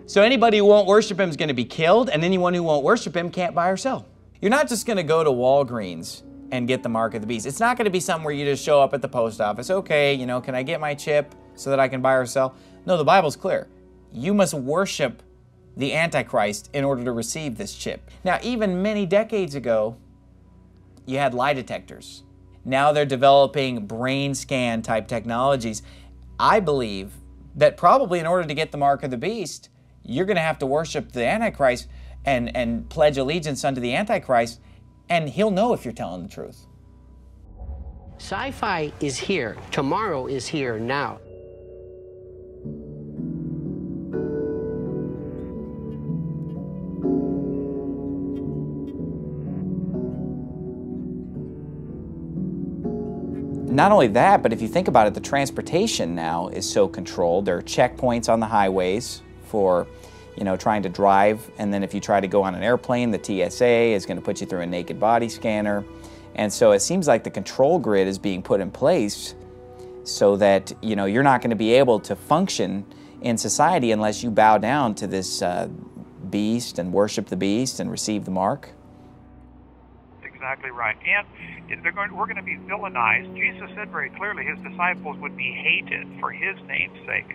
So anybody who won't worship him is going to be killed, and anyone who won't worship him can't buy or sell. You're not just going to go to Walgreens and get the mark of the beast. It's not going to be something where you just show up at the post office. Okay, you know, can I get my chip so that I can buy or sell? No, the Bible's clear. You must worship the Antichrist in order to receive this chip. Now, even many decades ago, you had lie detectors. Now they're developing brain scan type technologies. I believe that probably in order to get the mark of the beast, you're going to have to worship the Antichrist and pledge allegiance unto the Antichrist, and he'll know if you're telling the truth. Sci-fi is here. Tomorrow is here now. Not only that, but if you think about it, the transportation now is so controlled. There are checkpoints on the highways for, you know, trying to drive, and then if you try to go on an airplane, the TSA is going to put you through a naked body scanner. And so it seems like the control grid is being put in place so that, you know, you're not going to be able to function in society unless you bow down to this beast and worship the beast and receive the mark. Exactly right. And we're going to be villainized. Jesus said very clearly his disciples would be hated for his name's sake.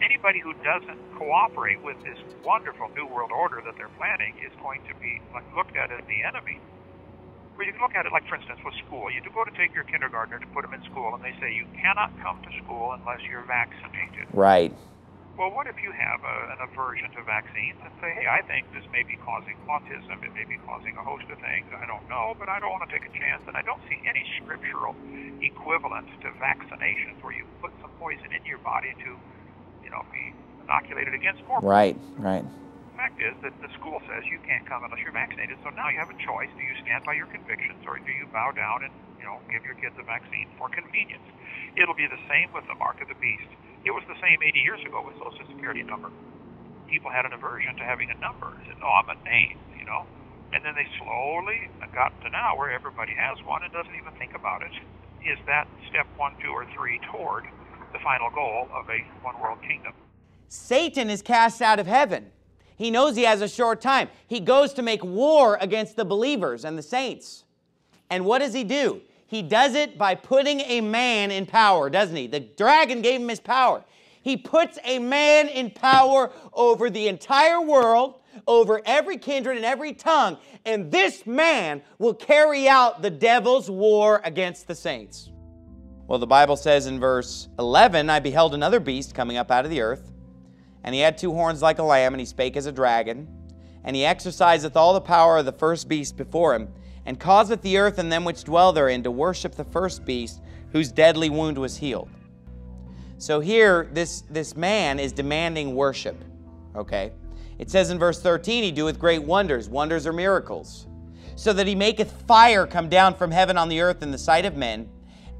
Anybody who doesn't cooperate with this wonderful New World Order that they're planning is going to be looked at as the enemy. Well, you can look at it like, for instance, with school. You do go to take your kindergartner to put them in school, and they say you cannot come to school unless you're vaccinated. Right. Well, what if you have an aversion to vaccines and say, hey, I think this may be causing autism, it may be causing a host of things, I don't know, but I don't want to take a chance, and I don't see any scriptural equivalent to vaccinations where you put some poison in your body to, you know, be inoculated against more. Right, right. The fact is that the school says you can't come unless you're vaccinated, so now you have a choice. Do you stand by your convictions, or do you bow down and, you know, give your kids a vaccine for convenience? It'll be the same with the mark of the beast. It was the same 80 years ago with Social Security number. People had an aversion to having a number. They said, no, I'm a name, you know? And then they slowly got to now where everybody has one and doesn't even think about it. Is that step 1, 2, or 3 toward the final goal of a one-world kingdom? Satan is cast out of heaven. He knows he has a short time. He goes to make war against the believers and the saints. And what does he do? He does it by putting a man in power, doesn't he? The dragon gave him his power. He puts a man in power over the entire world, over every kindred and every tongue, and this man will carry out the devil's war against the saints. Well, the Bible says in verse 11, I beheld another beast coming up out of the earth, and he had two horns like a lamb, and he spake as a dragon, and he exerciseth all the power of the first beast before him, and causeth the earth and them which dwell therein to worship the first beast, whose deadly wound was healed. So here, this man is demanding worship, okay? It says in verse 13, he doeth great wonders. Wonders are miracles. So that he maketh fire come down from heaven on the earth in the sight of men,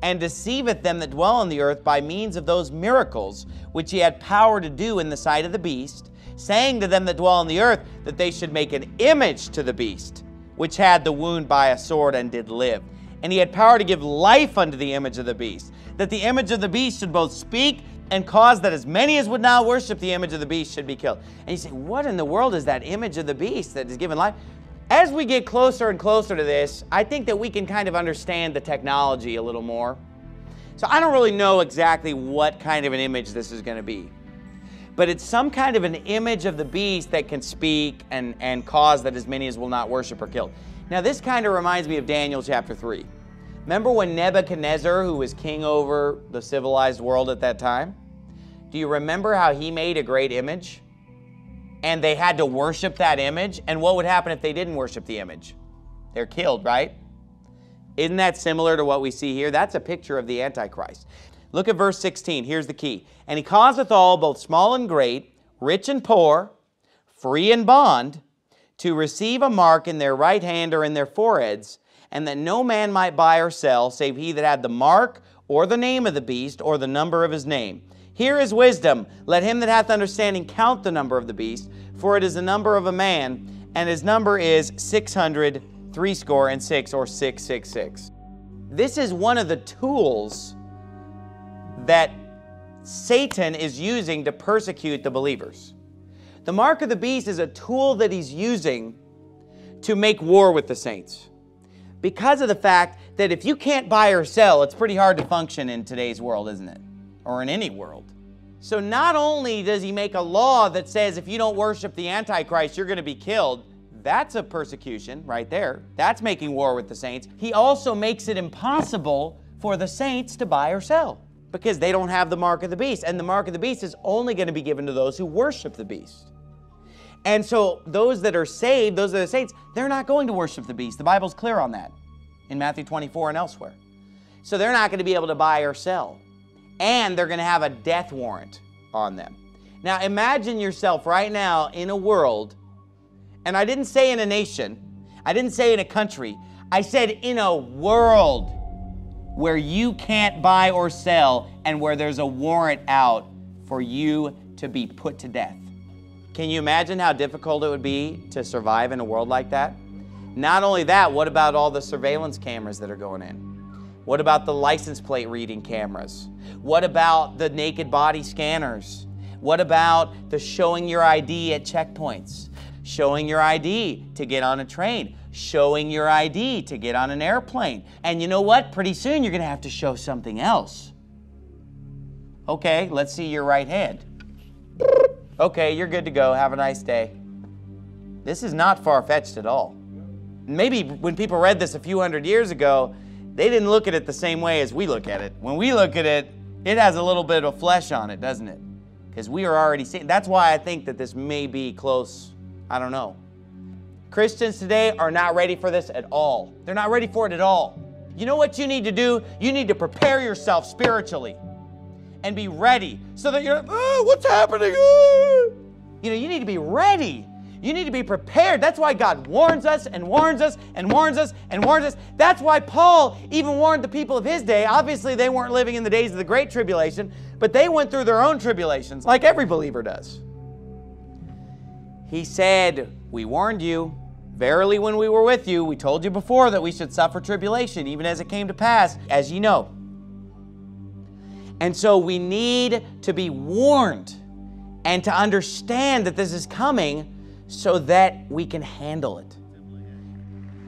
and deceiveth them that dwell on the earth by means of those miracles which he had power to do in the sight of the beast, saying to them that dwell on the earth that they should make an image to the beast, which had the wound by a sword and did live. and he had power to give life unto the image of the beast, that the image of the beast should both speak and cause that as many as would now worship the image of the beast should be killed. And you say, what in the world is that image of the beast that is given life? As we get closer and closer to this, I think that we can kind of understand the technology a little more. So I don't really know exactly what kind of an image this is going to be. But it's some kind of an image of the beast that can speak and cause that as many as will not worship or kill. Now this kind of reminds me of Daniel chapter 3. Remember when Nebuchadnezzar, who was king over the civilized world at that time, do you remember how he made a great image? And they had to worship that image? And what would happen if they didn't worship the image? They're killed, right? Isn't that similar to what we see here? That's a picture of the Antichrist. Look at verse 16. Here's the key. And he causeth all, both small and great, rich and poor, free and bond, to receive a mark in their right hand or in their foreheads, and that no man might buy or sell, save he that had the mark, or the name of the beast, or the number of his name. Here is wisdom. Let him that hath understanding count the number of the beast, for it is the number of a man, and his number is 666, or 666. This is one of the tools that Satan is using to persecute the believers. The mark of the beast is a tool that he's using to make war with the saints, because of the fact that if you can't buy or sell, it's pretty hard to function in today's world, isn't it? Or in any world. So not only does he make a law that says if you don't worship the Antichrist, you're going to be killed. That's a persecution right there. That's making war with the saints. He also makes it impossible for the saints to buy or sell because they don't have the mark of the beast. And the mark of the beast is only going to be given to those who worship the beast. And so those that are saved, those that are the saints, they're not going to worship the beast. The Bible's clear on that in Matthew 24 and elsewhere. So they're not going to be able to buy or sell. And they're going to have a death warrant on them. Now imagine yourself right now in a world, and I didn't say in a nation, I didn't say in a country, I said in a world where you can't buy or sell and where there's a warrant out for you to be put to death. Can you imagine how difficult it would be to survive in a world like that? Not only that, what about all the surveillance cameras that are going in? What about the license plate reading cameras? What about the naked body scanners? What about the showing your ID at checkpoints? Showing your ID to get on a train? Showing your ID to get on an airplane? And you know what? Pretty soon you're going to have to show something else. Okay, let's see your right hand. Okay, you're good to go. Have a nice day. This is not far-fetched at all. Maybe when people read this a few hundred years ago, they didn't look at it the same way as we look at it. When we look at it, it has a little bit of flesh on it, doesn't it? Because we are already seeing. That's why I think that this may be close. I don't know. Christians today are not ready for this at all. They're not ready for it at all. You know what you need to do? You need to prepare yourself spiritually and be ready so that you're, oh, what's happening? Oh. You know, you need to be ready. You need to be prepared. That's why God warns us and warns us and warns us and warns us. That's why Paul even warned the people of his day. Obviously, they weren't living in the days of the Great Tribulation, but they went through their own tribulations like every believer does. He said, we warned you. Verily, when we were with you, we told you before that we should suffer tribulation, even as it came to pass, as ye know. And so we need to be warned and to understand that this is coming so that we can handle it.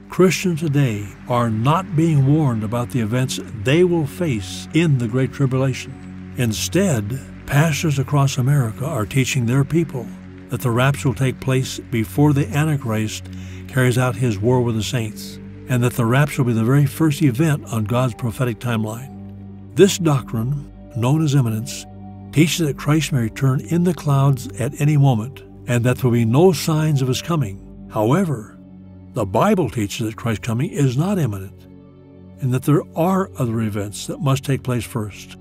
Christians today are not being warned about the events they will face in the Great Tribulation. Instead, pastors across America are teaching their people that the rapture will take place before the Antichrist carries out his war with the saints, and that the rapture will be the very first event on God's prophetic timeline. This doctrine, known as imminence, teaches that Christ may return in the clouds at any moment, and that there will be no signs of his coming. However, the Bible teaches that Christ's coming is not imminent, and that there are other events that must take place first.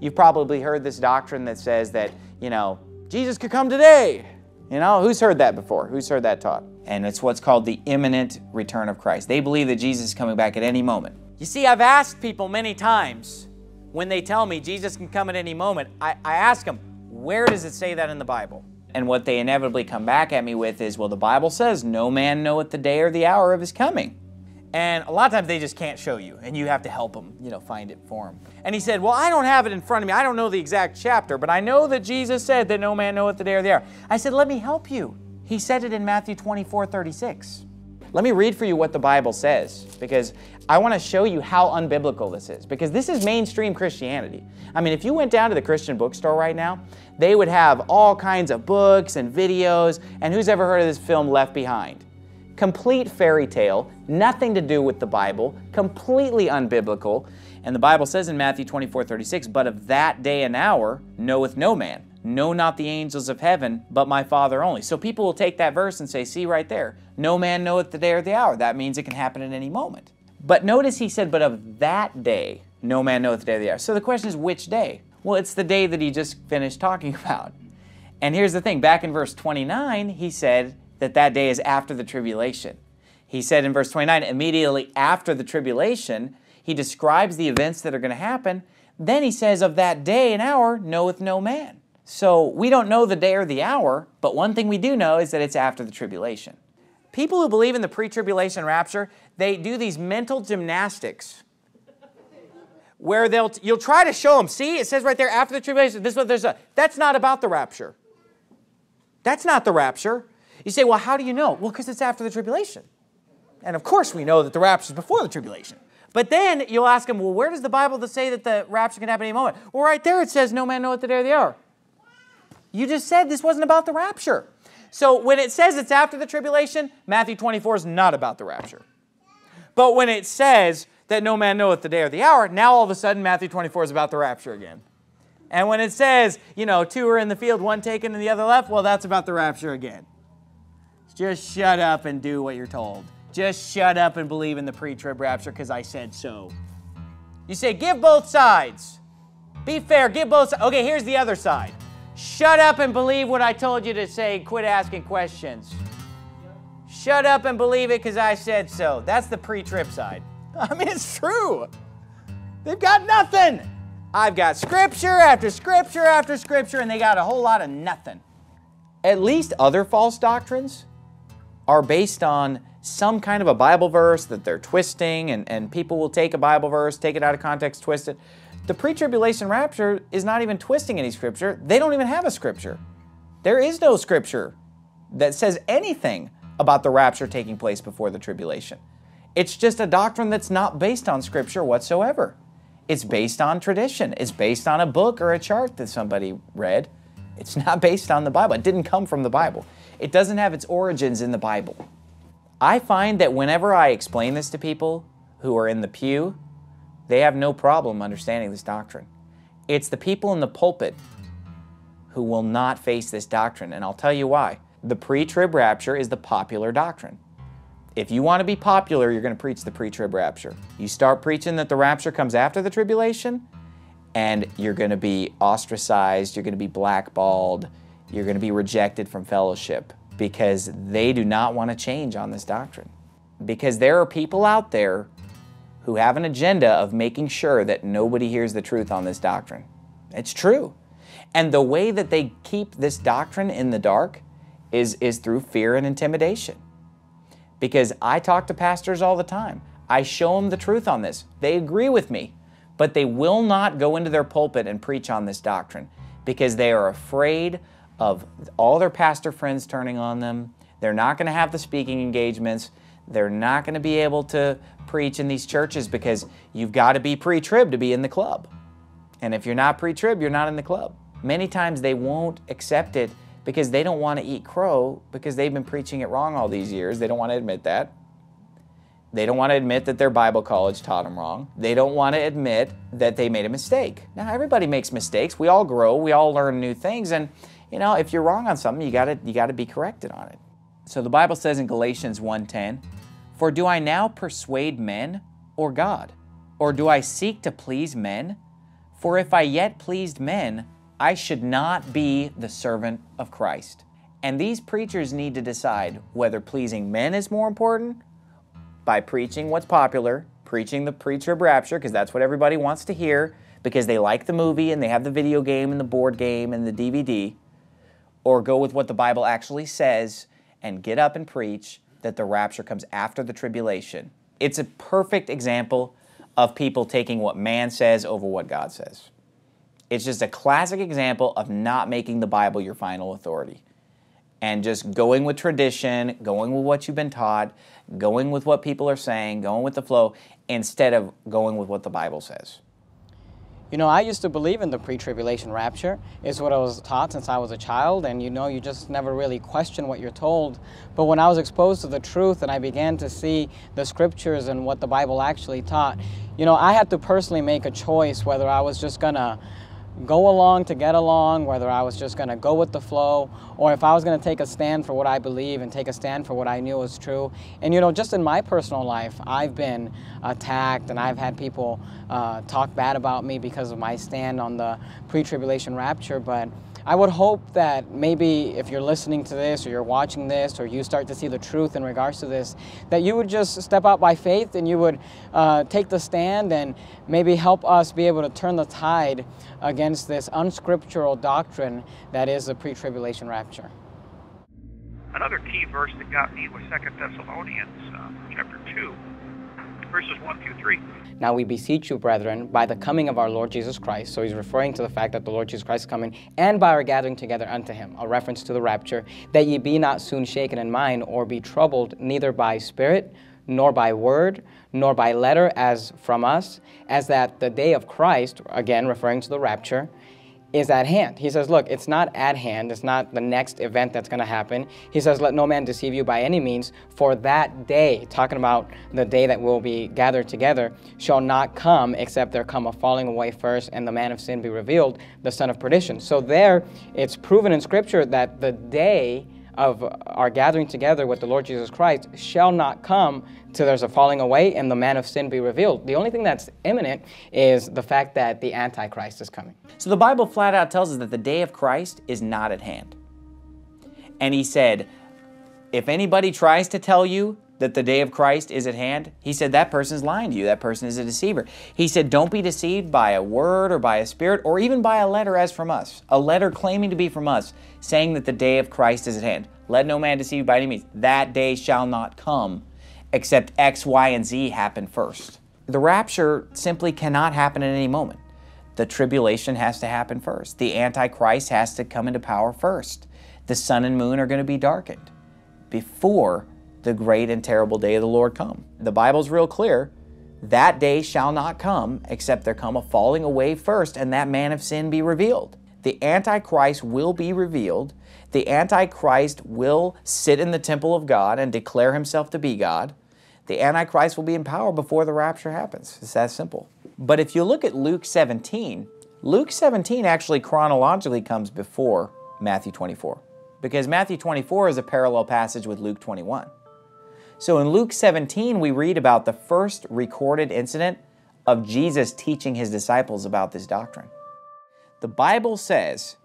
You've probably heard this doctrine that says that, you know, Jesus could come today. You know, who's heard that before? Who's heard that taught? And it's what's called the imminent return of Christ. They believe that Jesus is coming back at any moment. You see, I've asked people many times when they tell me Jesus can come at any moment, I ask them, where does it say that in the Bible? And what they inevitably come back at me with is, well, the Bible says no man knoweth the day or the hour of his coming. And a lot of times they just can't show you, and you have to help them, you know, find it for them. And he said, well, I don't have it in front of me. I don't know the exact chapter, but I know that Jesus said that no man knoweth the day or the hour. I said, let me help you. He said it in Matthew 24:36. Let me read for you what the Bible says, because I want to show you how unbiblical this is, because this is mainstream Christianity. I mean, if you went down to the Christian bookstore right now, they would have all kinds of books and videos, and who's ever heard of this film, Left Behind? Complete fairy tale, nothing to do with the Bible, completely unbiblical. And the Bible says in Matthew 24:36, but of that day and hour knoweth no man, no, not the angels of heaven, but my Father only. So people will take that verse and say, see right there, no man knoweth the day or the hour. That means it can happen at any moment. But notice he said, but of that day, no man knoweth the day or the hour. So the question is, which day? Well, it's the day that he just finished talking about. And here's the thing, back in verse 29, he said, that day is after the tribulation. He said in verse 29, immediately after the tribulation, he describes the events that are going to happen. Then he says, of that day and hour knoweth no man. So we don't know the day or the hour, but one thing we do know is that it's after the tribulation. People who believe in the pre-tribulation rapture, they do these mental gymnastics where you'll try to show them, see, it says right there after the tribulation, this is what there's a, that's not about the rapture. That's not the rapture. You say, well, how do you know? Well, because it's after the tribulation. And of course we know that the rapture is before the tribulation. But then you'll ask them, well, where does the Bible say that the rapture can happen at any moment? Well, right there it says, no man knoweth the day or the hour. You just said this wasn't about the rapture. So when it says it's after the tribulation, Matthew 24 is not about the rapture. But when it says that no man knoweth the day or the hour, now all of a sudden Matthew 24 is about the rapture again. And when it says, you know, two are in the field, one taken and the other left, well, that's about the rapture again. Just shut up and do what you're told. Just shut up and believe in the pre-trib rapture because I said so. You say, give both sides. Be fair, give both sides. Okay, here's the other side. Shut up and believe what I told you to say. Quit asking questions. Shut up and believe it because I said so. That's the pre-trib side. I mean, it's true. They've got nothing. I've got scripture after scripture after scripture, and they got a whole lot of nothing. At least other false doctrines are based on some kind of a Bible verse that they're twisting, and people will take a Bible verse, take it out of context, twist it. The pre-tribulation rapture is not even twisting any scripture. They don't even have a scripture. There is no scripture that says anything about the rapture taking place before the tribulation. It's just a doctrine that's not based on scripture whatsoever. It's based on tradition. It's based on a book or a chart that somebody read. It's not based on the Bible. It didn't come from the Bible. It doesn't have its origins in the Bible. I find that whenever I explain this to people who are in the pew, they have no problem understanding this doctrine. It's the people in the pulpit who will not face this doctrine, and I'll tell you why. The pre-trib rapture is the popular doctrine. If you want to be popular, you're going to preach the pre-trib rapture. You start preaching that the rapture comes after the tribulation, and you're going to be ostracized, you're going to be blackballed, you're going to be rejected from fellowship because they do not want to change on this doctrine. Because there are people out there who have an agenda of making sure that nobody hears the truth on this doctrine. It's true. And the way that they keep this doctrine in the dark is through fear and intimidation. Because I talk to pastors all the time. I show them the truth on this. They agree with me. But they will not go into their pulpit and preach on this doctrine because they are afraid of all their pastor friends turning on them. They're not going to have the speaking engagements. They're not going to be able to preach in these churches because you've got to be pre-trib to be in the club. And if you're not pre-trib, you're not in the club. Many times they won't accept it because they don't want to eat crow because they've been preaching it wrong all these years. They don't want to admit that. They don't want to admit that their Bible college taught them wrong. They don't want to admit that they made a mistake. Now, everybody makes mistakes. We all grow. We all learn new things. And, you know, if you're wrong on something, you got to be corrected on it. So the Bible says in Galatians 1:10, for do I now persuade men or God? Or do I seek to please men? For if I yet pleased men, I should not be the servant of Christ. And these preachers need to decide whether pleasing men is more important by preaching what's popular, preaching the pre-trib rapture, because that's what everybody wants to hear, because they like the movie and they have the video game and the board game and the DVD, or go with what the Bible actually says and get up and preach that the rapture comes after the tribulation It's a perfect example of people taking what man says over what God says. It's just a classic example of not making the Bible your final authority and just going with tradition, going with what you've been taught, going with what people are saying, going with the flow, instead of going with what the Bible says. You know, I used to believe in the pre-tribulation rapture. It's what I was taught since I was a child, and you know, you just never really question what you're told. But when I was exposed to the truth and I began to see the scriptures and what the Bible actually taught, you know, I had to personally make a choice whether I was just gonna go along to get along, whether I was just gonna go with the flow, or if I was gonna take a stand for what I believe and take a stand for what I knew was true. And you know, just in my personal life, I've been attacked and I've had people talk bad about me because of my stand on the pre-tribulation rapture. But I would hope that maybe if you're listening to this or you're watching this or you start to see the truth in regards to this, that you would just step out by faith and you would take the stand and maybe help us be able to turn the tide against this unscriptural doctrine that is the pre-tribulation rapture. Another key verse that got me was 2 Thessalonians chapter 2, verses 1-3. Now we beseech you, brethren, by the coming of our Lord Jesus Christ. So he's referring to the fact that the Lord Jesus Christ is coming, and by our gathering together unto him, a reference to the rapture, that ye be not soon shaken in mind or be troubled, neither by spirit, nor by word, nor by letter as from us, as that the day of Christ, again referring to the rapture, is at hand. He says, look, it's not at hand, it's not the next event that's gonna happen. He says, let no man deceive you by any means, for that day, talking about the day that we'll be gathered together, shall not come except there come a falling away first and the man of sin be revealed, the son of perdition. So there, it's proven in scripture that the day of our gathering together with the Lord Jesus Christ shall not come till there's a falling away and the man of sin be revealed. The only thing that's imminent is the fact that the Antichrist is coming. So the Bible flat out tells us that the day of Christ is not at hand. And he said, if anybody tries to tell you that the day of Christ is at hand, he said, that person's lying to you. That person is a deceiver. He said, don't be deceived by a word or by a spirit or even by a letter as from us, a letter claiming to be from us, saying that the day of Christ is at hand. Let no man deceive you by any means. That day shall not come except X, Y, and Z happen first. The rapture simply cannot happen at any moment. The tribulation has to happen first. The Antichrist has to come into power first. The sun and moon are going to be darkened before the great and terrible day of the Lord come. The Bible's real clear, that day shall not come except there come a falling away first and that man of sin be revealed. The Antichrist will be revealed. The Antichrist will sit in the temple of God and declare himself to be God. The Antichrist will be in power before the rapture happens. It's that simple. But if you look at Luke 17, Luke 17 actually chronologically comes before Matthew 24, because Matthew 24 is a parallel passage with Luke 21. So in Luke 17, we read about the first recorded incident of Jesus teaching his disciples about this doctrine. The Bible says,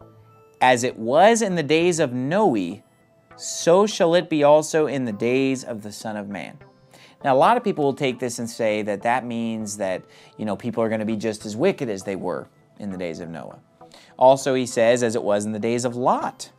as it was in the days of Noe, so shall it be also in the days of the Son of Man. Now, a lot of people will take this and say that that means that, you know, people are going to be just as wicked as they were in the days of Noah. Also, he says, as it was in the days of Lot,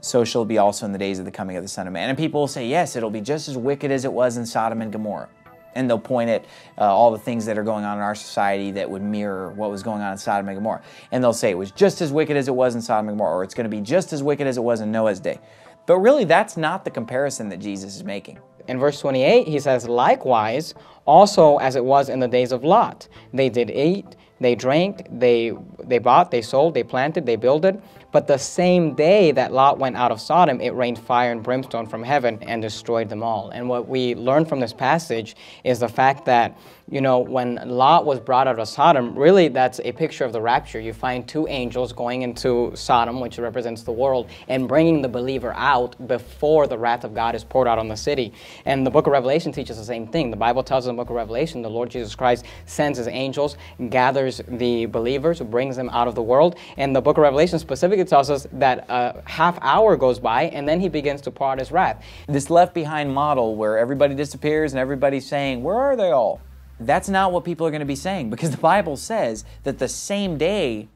so shall it be also in the days of the coming of the Son of Man. And people will say, yes, it'll be just as wicked as it was in Sodom and Gomorrah. And they'll point at all the things that are going on in our society that would mirror what was going on in Sodom and Gomorrah. And they'll say it was just as wicked as it was in Sodom and Gomorrah, or it's going to be just as wicked as it was in Noah's day. But really, that's not the comparison that Jesus is making. In verse 28, he says, likewise, also as it was in the days of Lot, they did eat, they drank, they bought, they sold, they planted, they builded. But the same day that Lot went out of Sodom, it rained fire and brimstone from heaven and destroyed them all. And what we learn from this passage is the fact that, you know, when Lot was brought out of Sodom, really that's a picture of the rapture. You find two angels going into Sodom, which represents the world, and bringing the believer out before the wrath of God is poured out on the city. And the book of Revelation teaches the same thing. The Bible tells us in the book of Revelation, the Lord Jesus Christ sends his angels, gathers the believers, brings them out of the world. And the book of Revelation specifically tells us that a half hour goes by and then he begins to pour out his wrath. This left behind model where everybody disappears and everybody's saying, where are they all? That's not what people are going to be saying, because the Bible says that the same day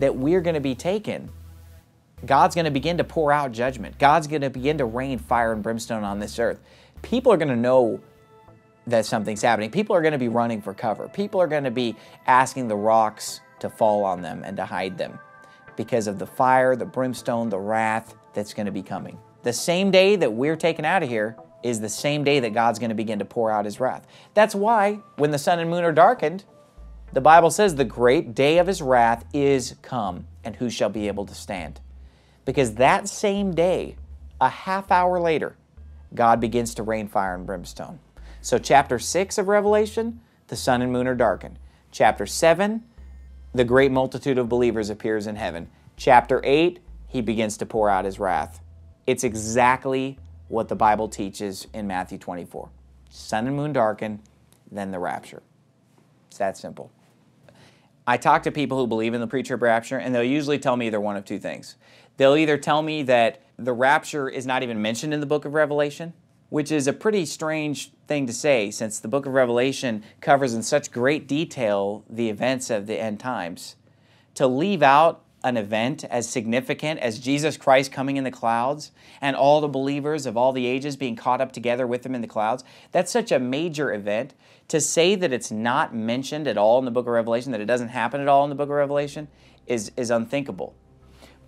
that we're going to be taken, God's going to begin to pour out judgment. God's going to begin to rain fire and brimstone on this earth. People are going to know that something's happening. People are going to be running for cover. People are going to be asking the rocks to fall on them and to hide them because of the fire, the brimstone, the wrath that's going to be coming. The same day that we're taken out of here is the same day that God's going to begin to pour out His wrath. That's why when the sun and moon are darkened, the Bible says the great day of His wrath is come, and who shall be able to stand? Because that same day, a half hour later, God begins to rain fire and brimstone. So chapter 6 of Revelation, the sun and moon are darkened. Chapter 7, the great multitude of believers appears in heaven. Chapter 8, He begins to pour out His wrath. It's exactly what the Bible teaches in Matthew 24. Sun and moon darken, then the rapture. It's that simple. I talk to people who believe in the pre-trib rapture, and they'll usually tell me either one of two things. They'll either tell me that the rapture is not even mentioned in the book of Revelation, which is a pretty strange thing to say since the book of Revelation covers in such great detail the events of the end times. To leave out an event as significant as Jesus Christ coming in the clouds and all the believers of all the ages being caught up together with Him in the clouds, that's such a major event. To say that it's not mentioned at all in the book of Revelation, that it doesn't happen at all in the book of Revelation, is unthinkable.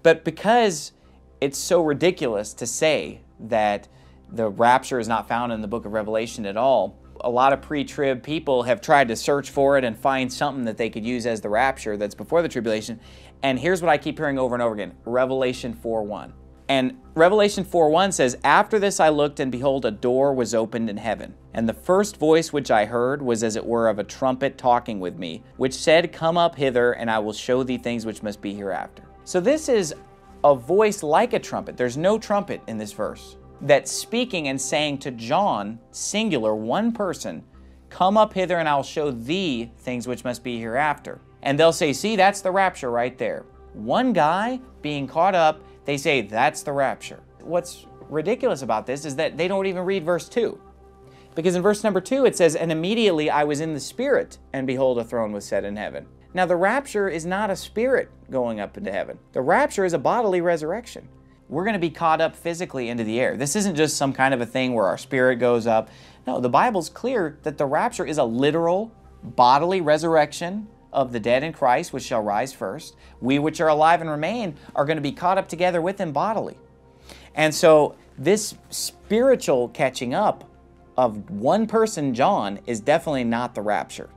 But because it's so ridiculous to say that the rapture is not found in the book of Revelation at all, a lot of pre-trib people have tried to search for it and find something that they could use as the rapture that's before the tribulation. And here's what I keep hearing over and over again, Revelation 4:1. And Revelation 4:1 says, "After this I looked, and behold, a door was opened in heaven. And the first voice which I heard was as it were of a trumpet talking with me, which said, Come up hither, and I will show thee things which must be hereafter." So this is a voice like a trumpet. There's no trumpet in this verse that's speaking and saying to John, singular, one person, "Come up hither, and I'll show thee things which must be hereafter." And they'll say, "See, that's the rapture right there." One guy being caught up, they say, "That's the rapture." What's ridiculous about this is that they don't even read verse 2. Because in verse number 2, it says, "And immediately I was in the Spirit, and behold, a throne was set in heaven." Now, the rapture is not a spirit going up into heaven. The rapture is a bodily resurrection. We're going to be caught up physically into the air. This isn't just some kind of a thing where our spirit goes up. No, the Bible's clear that the rapture is a literal bodily resurrection of the dead in Christ, which shall rise first. We which are alive and remain are going to be caught up together with Him bodily. And so this spiritual catching up of one person, John, is definitely not the rapture.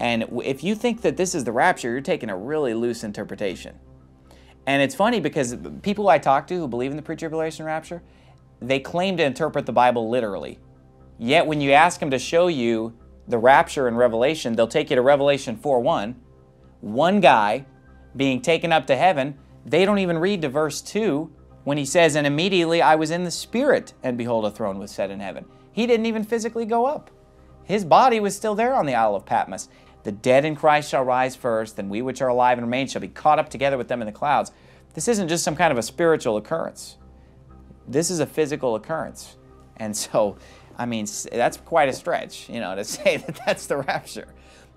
And if you think that this is the rapture, you're taking a really loose interpretation. And it's funny because people I talk to who believe in the pre-tribulation rapture, they claim to interpret the Bible literally. Yet when you ask them to show you the rapture in Revelation, they'll take you to Revelation 4:1, one guy being taken up to heaven. They don't even read to verse 2 when he says, "And immediately I was in the Spirit, and behold, a throne was set in heaven." He didn't even physically go up. His body was still there on the Isle of Patmos. "The dead in Christ shall rise first, and we which are alive and remain shall be caught up together with them in the clouds." This isn't just some kind of a spiritual occurrence. This is a physical occurrence. And so, I mean, that's quite a stretch, you know, to say that that's the rapture.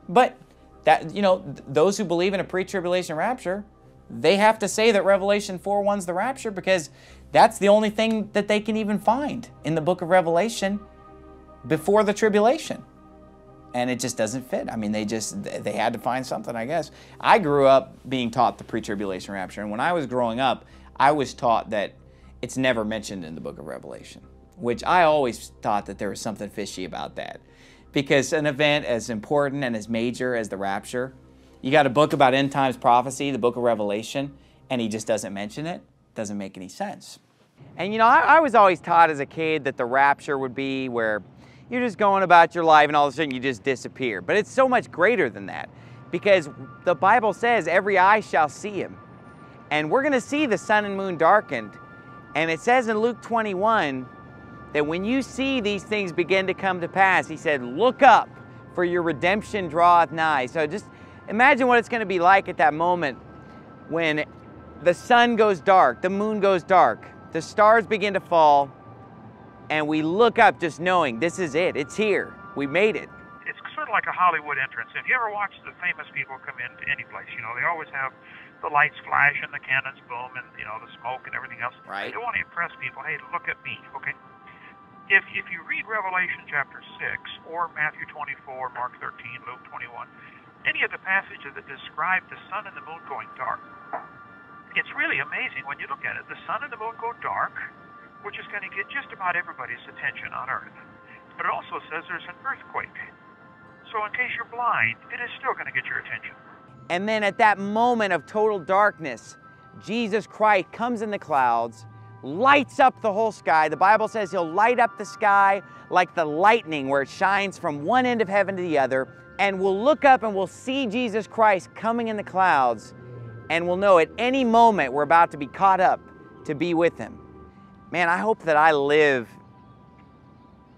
But that, you know, those who believe in a pre-tribulation rapture, they have to say that Revelation 4:1's the rapture because that's the only thing that they can even find in the book of Revelation before the tribulation. And it just doesn't fit. I mean, they had to find something, I guess. I grew up being taught the pre-tribulation rapture, and when I was growing up, I was taught that it's never mentioned in the book of Revelation, which I always thought that there was something fishy about that. Because an event as important and as major as the rapture, you got a book about end times prophecy, the book of Revelation, and he just doesn't mention it. Doesn't make any sense. And you know, I was always taught as a kid that the rapture would be where you're just going about your life and all of a sudden you just disappear. But it's so much greater than that because the Bible says every eye shall see Him. And we're going to see the sun and moon darkened. And it says in Luke 21 that when you see these things begin to come to pass, He said, "Look up, for your redemption draweth nigh." So just imagine what it's going to be like at that moment when the sun goes dark, the moon goes dark, the stars begin to fall, and we look up just knowing this is it, it's here, we made it. It's sort of like a Hollywood entrance. If you ever watch the famous people come into any place, you know, they always have the lights flash and the cannons boom and, you know, the smoke and everything else. Right. They want to impress people, "Hey, look at me," okay? If you read Revelation chapter 6 or Matthew 24, Mark 13, Luke 21, any of the passages that describe the sun and the moon going dark, it's really amazing when you look at it. The sun and the moon go dark, which is going to get just about everybody's attention on Earth. But it also says there's an earthquake. So in case you're blind, it is still going to get your attention. And then at that moment of total darkness, Jesus Christ comes in the clouds, lights up the whole sky. The Bible says he'll light up the sky like the lightning, where it shines from one end of heaven to the other, and we'll look up and we'll see Jesus Christ coming in the clouds, and we'll know at any moment we're about to be caught up to be with him. Man, I hope that I live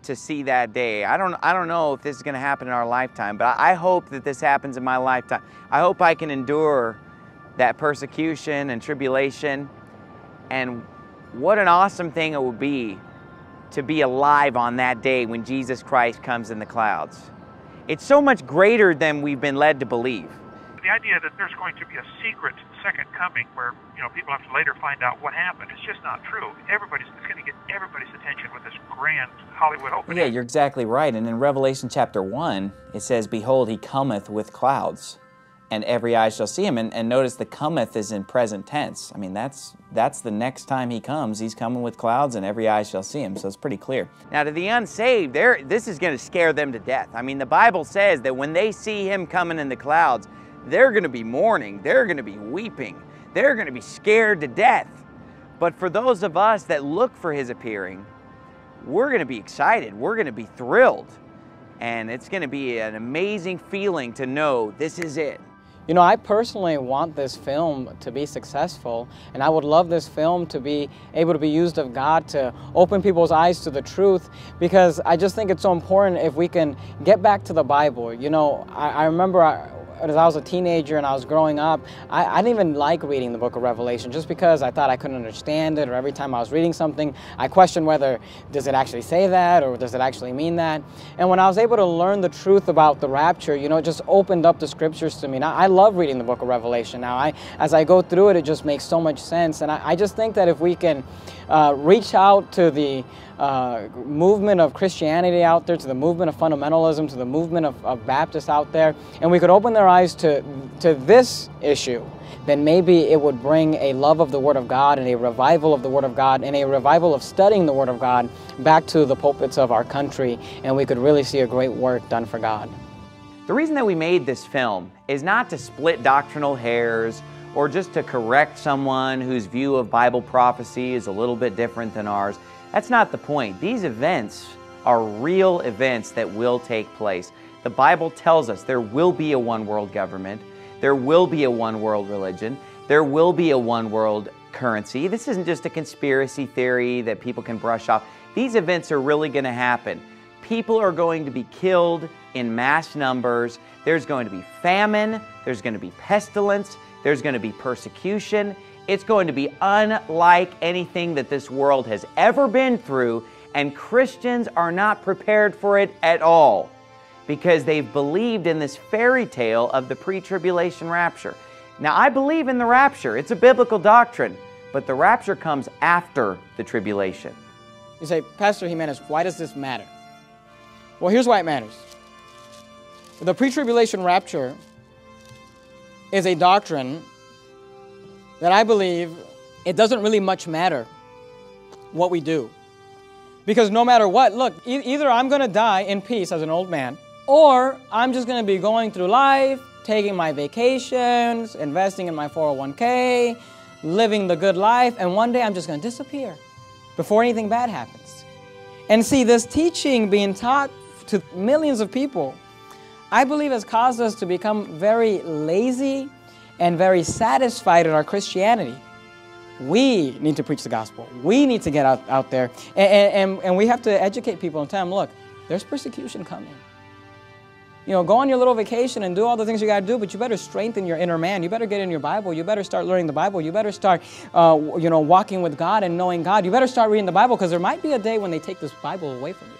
to see that day. I don't know if this is going to happen in our lifetime, but I hope that this happens in my lifetime. I hope I can endure that persecution and tribulation, and what an awesome thing it would be to be alive on that day when Jesus Christ comes in the clouds. It's so much greater than we've been led to believe. The idea that there's going to be a secret second coming where, you know, people have to later find out what happened, it's just not true. It's going to get everybody's attention with this grand Hollywood opening. Yeah, you're exactly right. And in Revelation chapter 1, it says, "Behold, he cometh with clouds, and every eye shall see him." And notice the cometh is in present tense. I mean, that's the next time he comes. He's coming with clouds, and every eye shall see him, so it's pretty clear. Now, to the unsaved, this is going to scare them to death. I mean, the Bible says that when they see him coming in the clouds, they're going to be mourning, they're going to be weeping, they're going to be scared to death. But for those of us that look for his appearing, we're going to be excited, we're going to be thrilled, and it's going to be an amazing feeling to know this is it. You know, I personally want this film to be successful, and I would love this film to be able to be used of God to open people's eyes to the truth, because I just think it's so important if we can get back to the Bible. You know, I remember as I was a teenager and I was growing up, I didn't even like reading the book of Revelation just because I thought I couldn't understand it, or every time I was reading something, I questioned whether, does it actually say that, or does it actually mean that? And when I was able to learn the truth about the rapture, you know, it just opened up the scriptures to me. Now, I love reading the book of Revelation now. As I go through it, it just makes so much sense. And I just think that if we can reach out to the movement of Christianity out there, to the movement of fundamentalism, to the movement of Baptists out there, and we could open their eyes to this issue, then maybe it would bring a love of the Word of God and a revival of the Word of God and a revival of studying the Word of God back to the pulpits of our country, and we could really see a great work done for God. The reason that we made this film is not to split doctrinal hairs or just to correct someone whose view of Bible prophecy is a little bit different than ours. That's not the point. These events are real events that will take place. The Bible tells us there will be a one-world government, there will be a one-world religion, there will be a one-world currency. This isn't just a conspiracy theory that people can brush off. These events are really going to happen. People are going to be killed in mass numbers. There's going to be famine, there's going to be pestilence, there's going to be persecution. It's going to be unlike anything that this world has ever been through, and Christians are not prepared for it at all because they've believed in this fairy tale of the pre-tribulation rapture. Now, I believe in the rapture. It's a biblical doctrine, but the rapture comes after the tribulation. You say, "Pastor Jimenez, why does this matter?" Well, here's why it matters. The pre-tribulation rapture is a doctrine that I believe it doesn't really much matter what we do. Because no matter what, look, either I'm going to die in peace as an old man, or I'm just going to be going through life, taking my vacations, investing in my 401k, living the good life, and one day I'm just going to disappear before anything bad happens. And see, this teaching being taught to millions of people, I believe has caused us to become very lazy and very satisfied in our Christianity. We need to preach the gospel. We need to get out there, and we have to educate people and tell them, look, there's persecution coming. You know, go on your little vacation and do all the things you got to do, but you better strengthen your inner man. You better get in your Bible. You better start learning the Bible. You better start, you know, walking with God and knowing God. You better start reading the Bible, because there might be a day when they take this Bible away from you.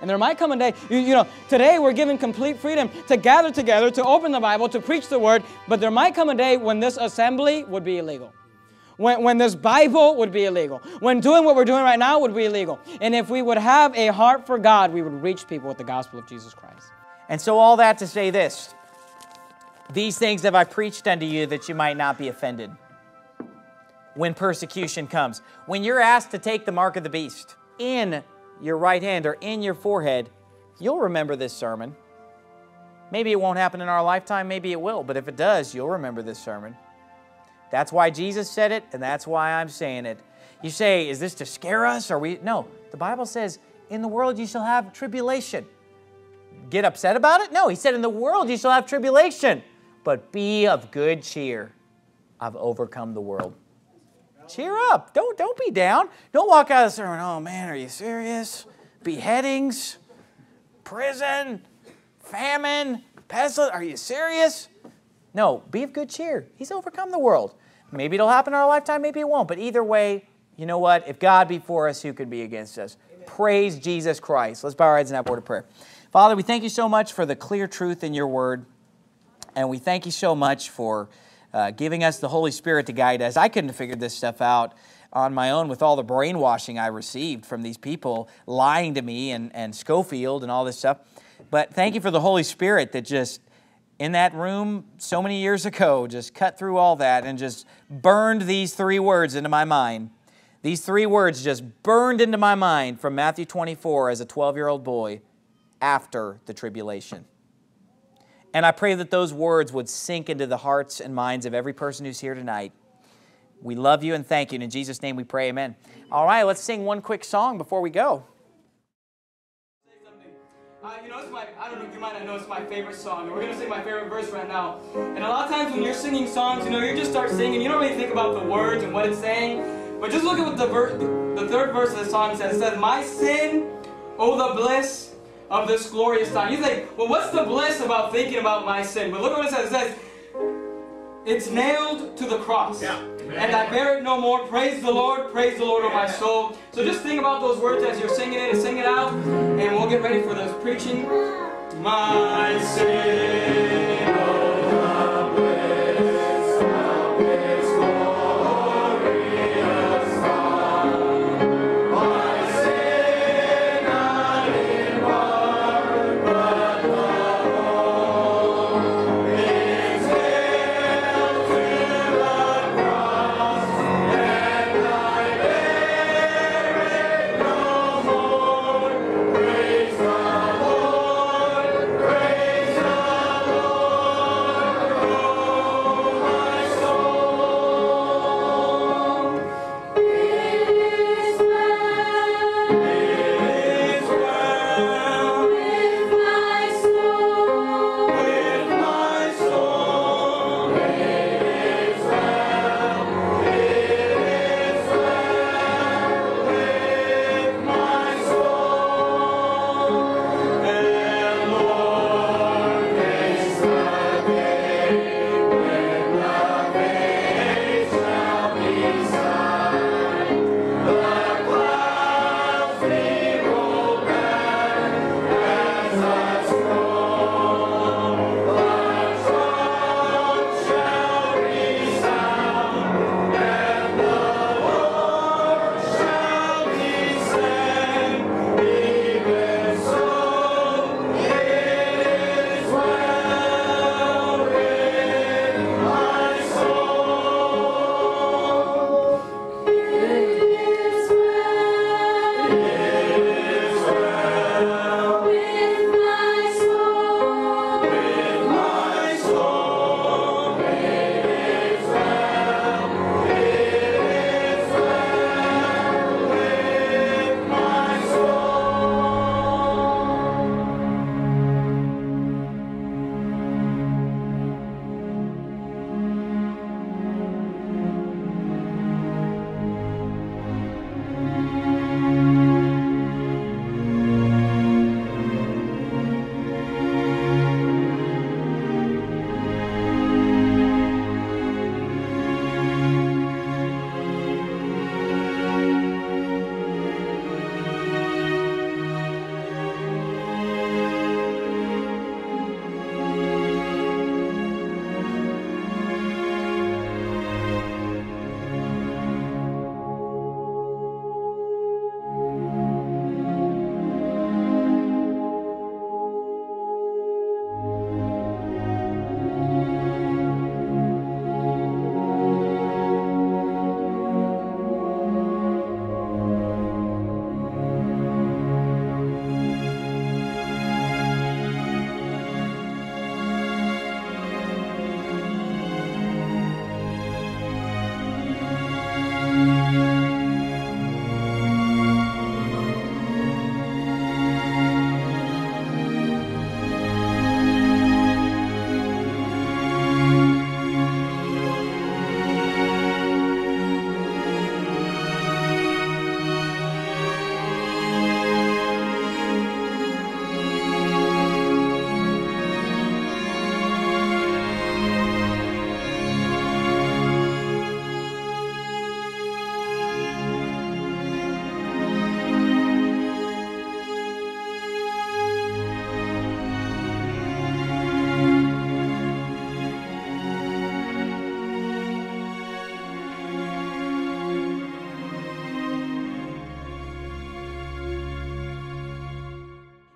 And there might come a day, you know, today we're given complete freedom to gather together, to open the Bible, to preach the Word, but there might come a day when this assembly would be illegal. when this Bible would be illegal, when doing what we're doing right now would be illegal. And if we would have a heart for God, we would reach people with the gospel of Jesus Christ. And so all that to say this, these things have I preached unto you that you might not be offended. When persecution comes, when you're asked to take the mark of the beast in your right hand or in your forehead, you'll remember this sermon. Maybe it won't happen in our lifetime, maybe it will, but if it does, you'll remember this sermon. That's why Jesus said it, and that's why I'm saying it. You say, is this to scare us? Are we? No, the Bible says, in the world you shall have tribulation. Get upset about it? No, he said, in the world you shall have tribulation, but be of good cheer. I've overcome the world. Cheer up. Don't be down. Don't walk out of the sermon, oh man, are you serious? Beheadings, prison, famine, pestilence, are you serious? No, be of good cheer. He's overcome the world. Maybe it'll happen in our lifetime, maybe it won't. But either way, you know what? If God be for us, who can be against us? Amen. Praise Jesus Christ. Let's bow our heads and have a word of prayer. Father, we thank you so much for the clear truth in your word. And we thank you so much for giving us the Holy Spirit to guide us. I couldn't have figured this stuff out on my own with all the brainwashing I received from these people lying to me and Scofield and all this stuff. But thank you for the Holy Spirit that just, in that room so many years ago, just cut through all that and just burned these three words into my mind. These three words just burned into my mind from Matthew 24 as a 12-year-old boy after the tribulation. And I pray that those words would sink into the hearts and minds of every person who's here tonight. We love you and thank you. And in Jesus' name we pray, amen. All right, let's sing one quick song before we go. You know, I don't know if you might not know, it's my favorite song. And we're going to sing my favorite verse right now. And a lot of times when you're singing songs, you know, you just start singing. You don't really think about the words and what it's saying. But just look at what the third verse of the song says. It says, my sin, oh the bliss of this glorious time. You think, well, what's the bliss about thinking about my sin? But look what it says. It says, it's nailed to the cross. Yeah. And I bear it no more. Praise the Lord, yeah, oh my soul. So just think about those words as you're singing it and sing it out. And we'll get ready for this preaching. My sin.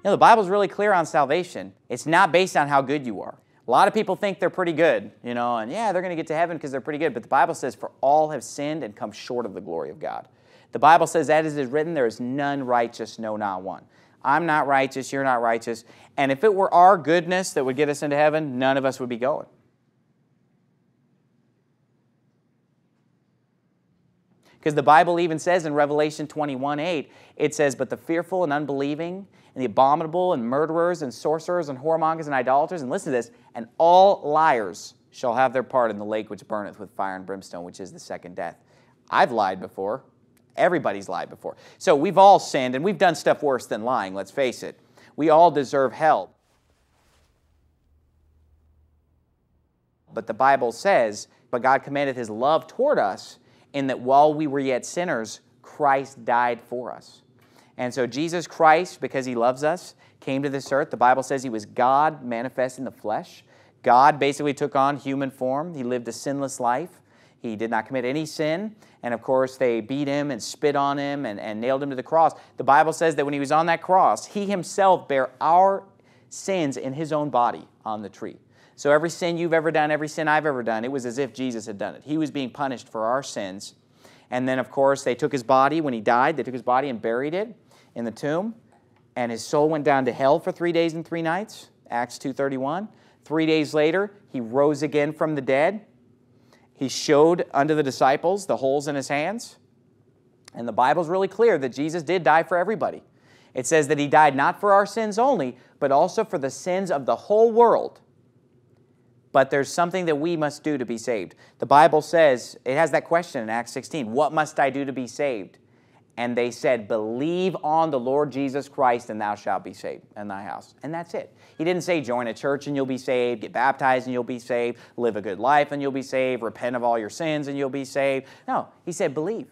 No, the Bible's really clear on salvation. It's not based on how good you are. A lot of people think they're pretty good, you know, and yeah, they're going to get to heaven because they're pretty good. But the Bible says, for all have sinned and come short of the glory of God. The Bible says, that as it is written, there is none righteous, no, not one. I'm not righteous, you're not righteous. And if it were our goodness that would get us into heaven, none of us would be going. Because the Bible even says in Revelation 21:8, it says, but the fearful and unbelieving and the abominable and murderers and sorcerers and whoremongers and idolaters, and listen to this, and all liars shall have their part in the lake which burneth with fire and brimstone, which is the second death. I've lied before. Everybody's lied before. So we've all sinned, and we've done stuff worse than lying, let's face it. We all deserve hell. But the Bible says, but God commanded his love toward us, in that while we were yet sinners, Christ died for us. And so Jesus Christ, because he loves us, came to this earth. The Bible says he was God manifest in the flesh. God basically took on human form. He lived a sinless life. He did not commit any sin. And of course, they beat him and spit on him and nailed him to the cross. The Bible says that when he was on that cross, he himself bare our sins in his own body on the tree. So every sin you've ever done, every sin I've ever done, it was as if Jesus had done it. He was being punished for our sins. And then, of course, they took his body when he died. They took his body and buried it in the tomb. And his soul went down to hell for 3 days and 3 nights, Acts 2:31. 3 days later, he rose again from the dead. He showed unto the disciples the holes in his hands. And the Bible's really clear that Jesus did die for everybody. It says that he died not for our sins only, but also for the sins of the whole world. But there's something that we must do to be saved. The Bible says, it has that question in Acts 16, what must I do to be saved? And they said, believe on the Lord Jesus Christ and thou shalt be saved in thy house. And that's it. He didn't say join a church and you'll be saved, get baptized and you'll be saved, live a good life and you'll be saved, repent of all your sins and you'll be saved. No, he said believe.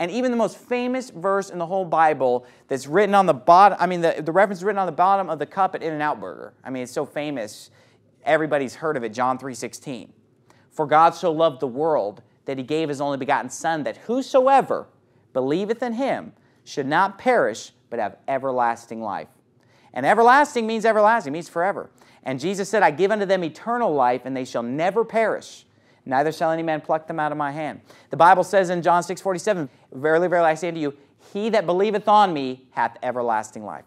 And even the most famous verse in the whole Bible that's written on the bottom, I mean, the reference is written on the bottom of the cup at In-N-Out Burger. I mean, it's so famous, everybody's heard of it, John 3:16. For God so loved the world that he gave his only begotten Son, that whosoever believeth in him should not perish, but have everlasting life. And everlasting, means forever. And Jesus said, I give unto them eternal life, and they shall never perish. Neither shall any man pluck them out of my hand. The Bible says in John 6:47, verily, verily, I say unto you, he that believeth on me hath everlasting life.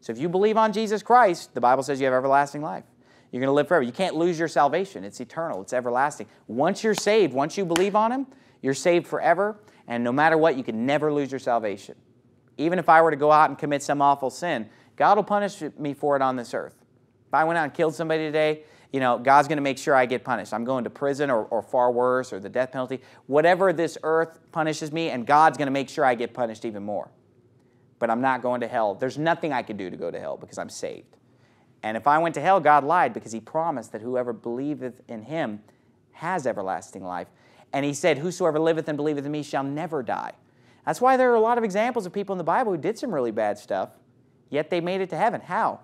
So if you believe on Jesus Christ, the Bible says you have everlasting life. You're going to live forever. You can't lose your salvation. It's eternal. It's everlasting. Once you're saved, once you believe on him, you're saved forever. And no matter what, you can never lose your salvation. Even if I were to go out and commit some awful sin, God will punish me for it on this earth. If I went out and killed somebody today, you know, God's going to make sure I get punished. I'm going to prison or far worse, or the death penalty. Whatever this earth punishes me, and God's going to make sure I get punished even more. But I'm not going to hell. There's nothing I can do to go to hell because I'm saved. And if I went to hell, God lied, because he promised that whoever believeth in him has everlasting life. And he said, whosoever liveth and believeth in me shall never die. That's why there are a lot of examples of people in the Bible who did some really bad stuff, yet they made it to heaven. How?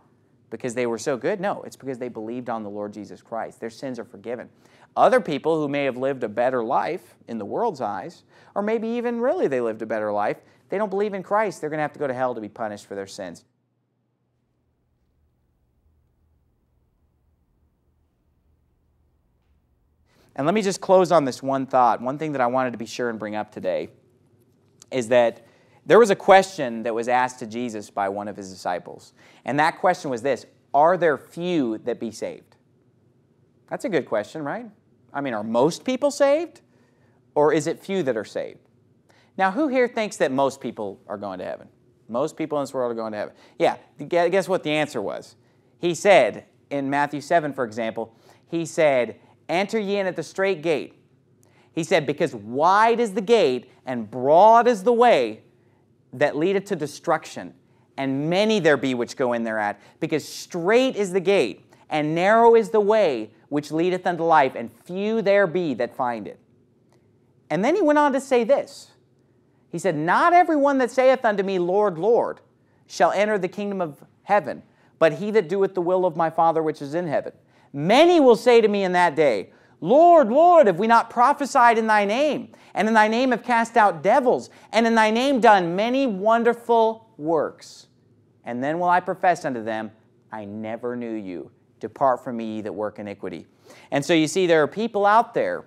Because they were so good? No, it's because they believed on the Lord Jesus Christ. Their sins are forgiven. Other people who may have lived a better life in the world's eyes, or maybe even really they lived a better life, they don't believe in Christ. They're going to have to go to hell to be punished for their sins. And let me just close on this one thought. One thing that I wanted to be sure and bring up today is that there was a question that was asked to Jesus by one of his disciples. And that question was this: are there few that be saved? That's a good question, right? I mean, are most people saved? Or is it few that are saved? Now, who here thinks that most people are going to heaven? Most people in this world are going to heaven. Yeah, guess what the answer was? He said, in Matthew 7, for example, he said, enter ye in at the straight gate. He said, because wide is the gate and broad is the way that leadeth to destruction, and many there be which go in thereat, because strait is the gate, and narrow is the way which leadeth unto life, and few there be that find it. And then he went on to say this. He said, not everyone that saith unto me, Lord, Lord, shall enter the kingdom of heaven, but he that doeth the will of my Father which is in heaven. Many will say to me in that day, Lord, Lord, have we not prophesied in thy name? And in thy name have cast out devils, and in thy name done many wonderful works. And then will I profess unto them, I never knew you. Depart from me, ye that work iniquity. And so you see, there are people out there.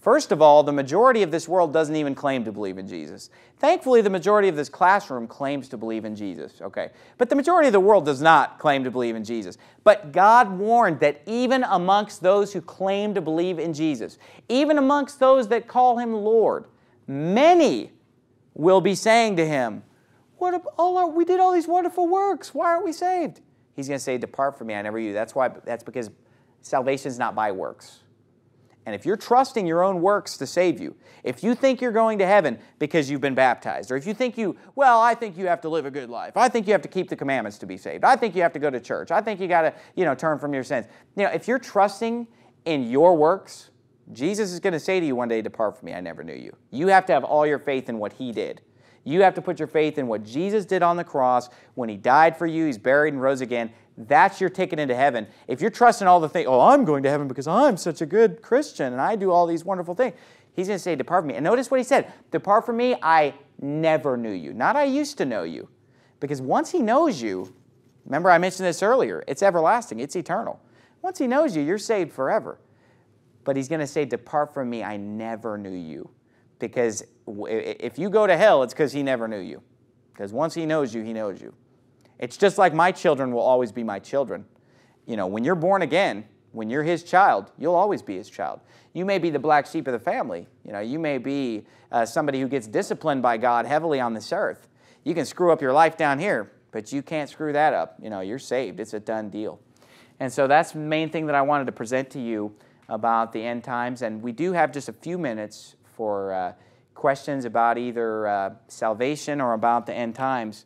First of all, the majority of this world doesn't even claim to believe in Jesus. Thankfully, the majority of this classroom claims to believe in Jesus. Okay, but the majority of the world does not claim to believe in Jesus. But God warned that even amongst those who claim to believe in Jesus, even amongst those that call him Lord, many will be saying to him, we did all these wonderful works. Why aren't we saved? He's going to say, depart from me, I never knew you. That's because salvation is not by works. And if you're trusting your own works to save you, if you think you're going to heaven because you've been baptized, or if you think I think you have to live a good life, I think you have to keep the commandments to be saved, I think you have to go to church, I think you got to, turn from your sins. If you're trusting in your works, Jesus is going to say to you one day, depart from me, I never knew you. You have to have all your faith in what he did. You have to put your faith in what Jesus did on the cross when he died for you, he's buried and rose again. That's your ticket into heaven. If you're trusting all the things, I'm going to heaven because I'm such a good Christian and I do all these wonderful things. He's going to say, depart from me. And notice what he said, depart from me, I never knew you. Not I used to know you. Because once he knows you, remember I mentioned this earlier, it's everlasting, it's eternal. Once he knows you, you're saved forever. But he's going to say, depart from me, I never knew you. Because if you go to hell, it's because he never knew you. Because once he knows you, he knows you. It's just like my children will always be my children. When you're born again, when you're his child, you'll always be his child. You may be the black sheep of the family. You may be somebody who gets disciplined by God heavily on this earth. You can screw up your life down here, but you can't screw that up. You're saved. It's a done deal. And so that's the main thing that I wanted to present to you about the end times. And we do have just a few minutes for questions about either salvation or about the end times.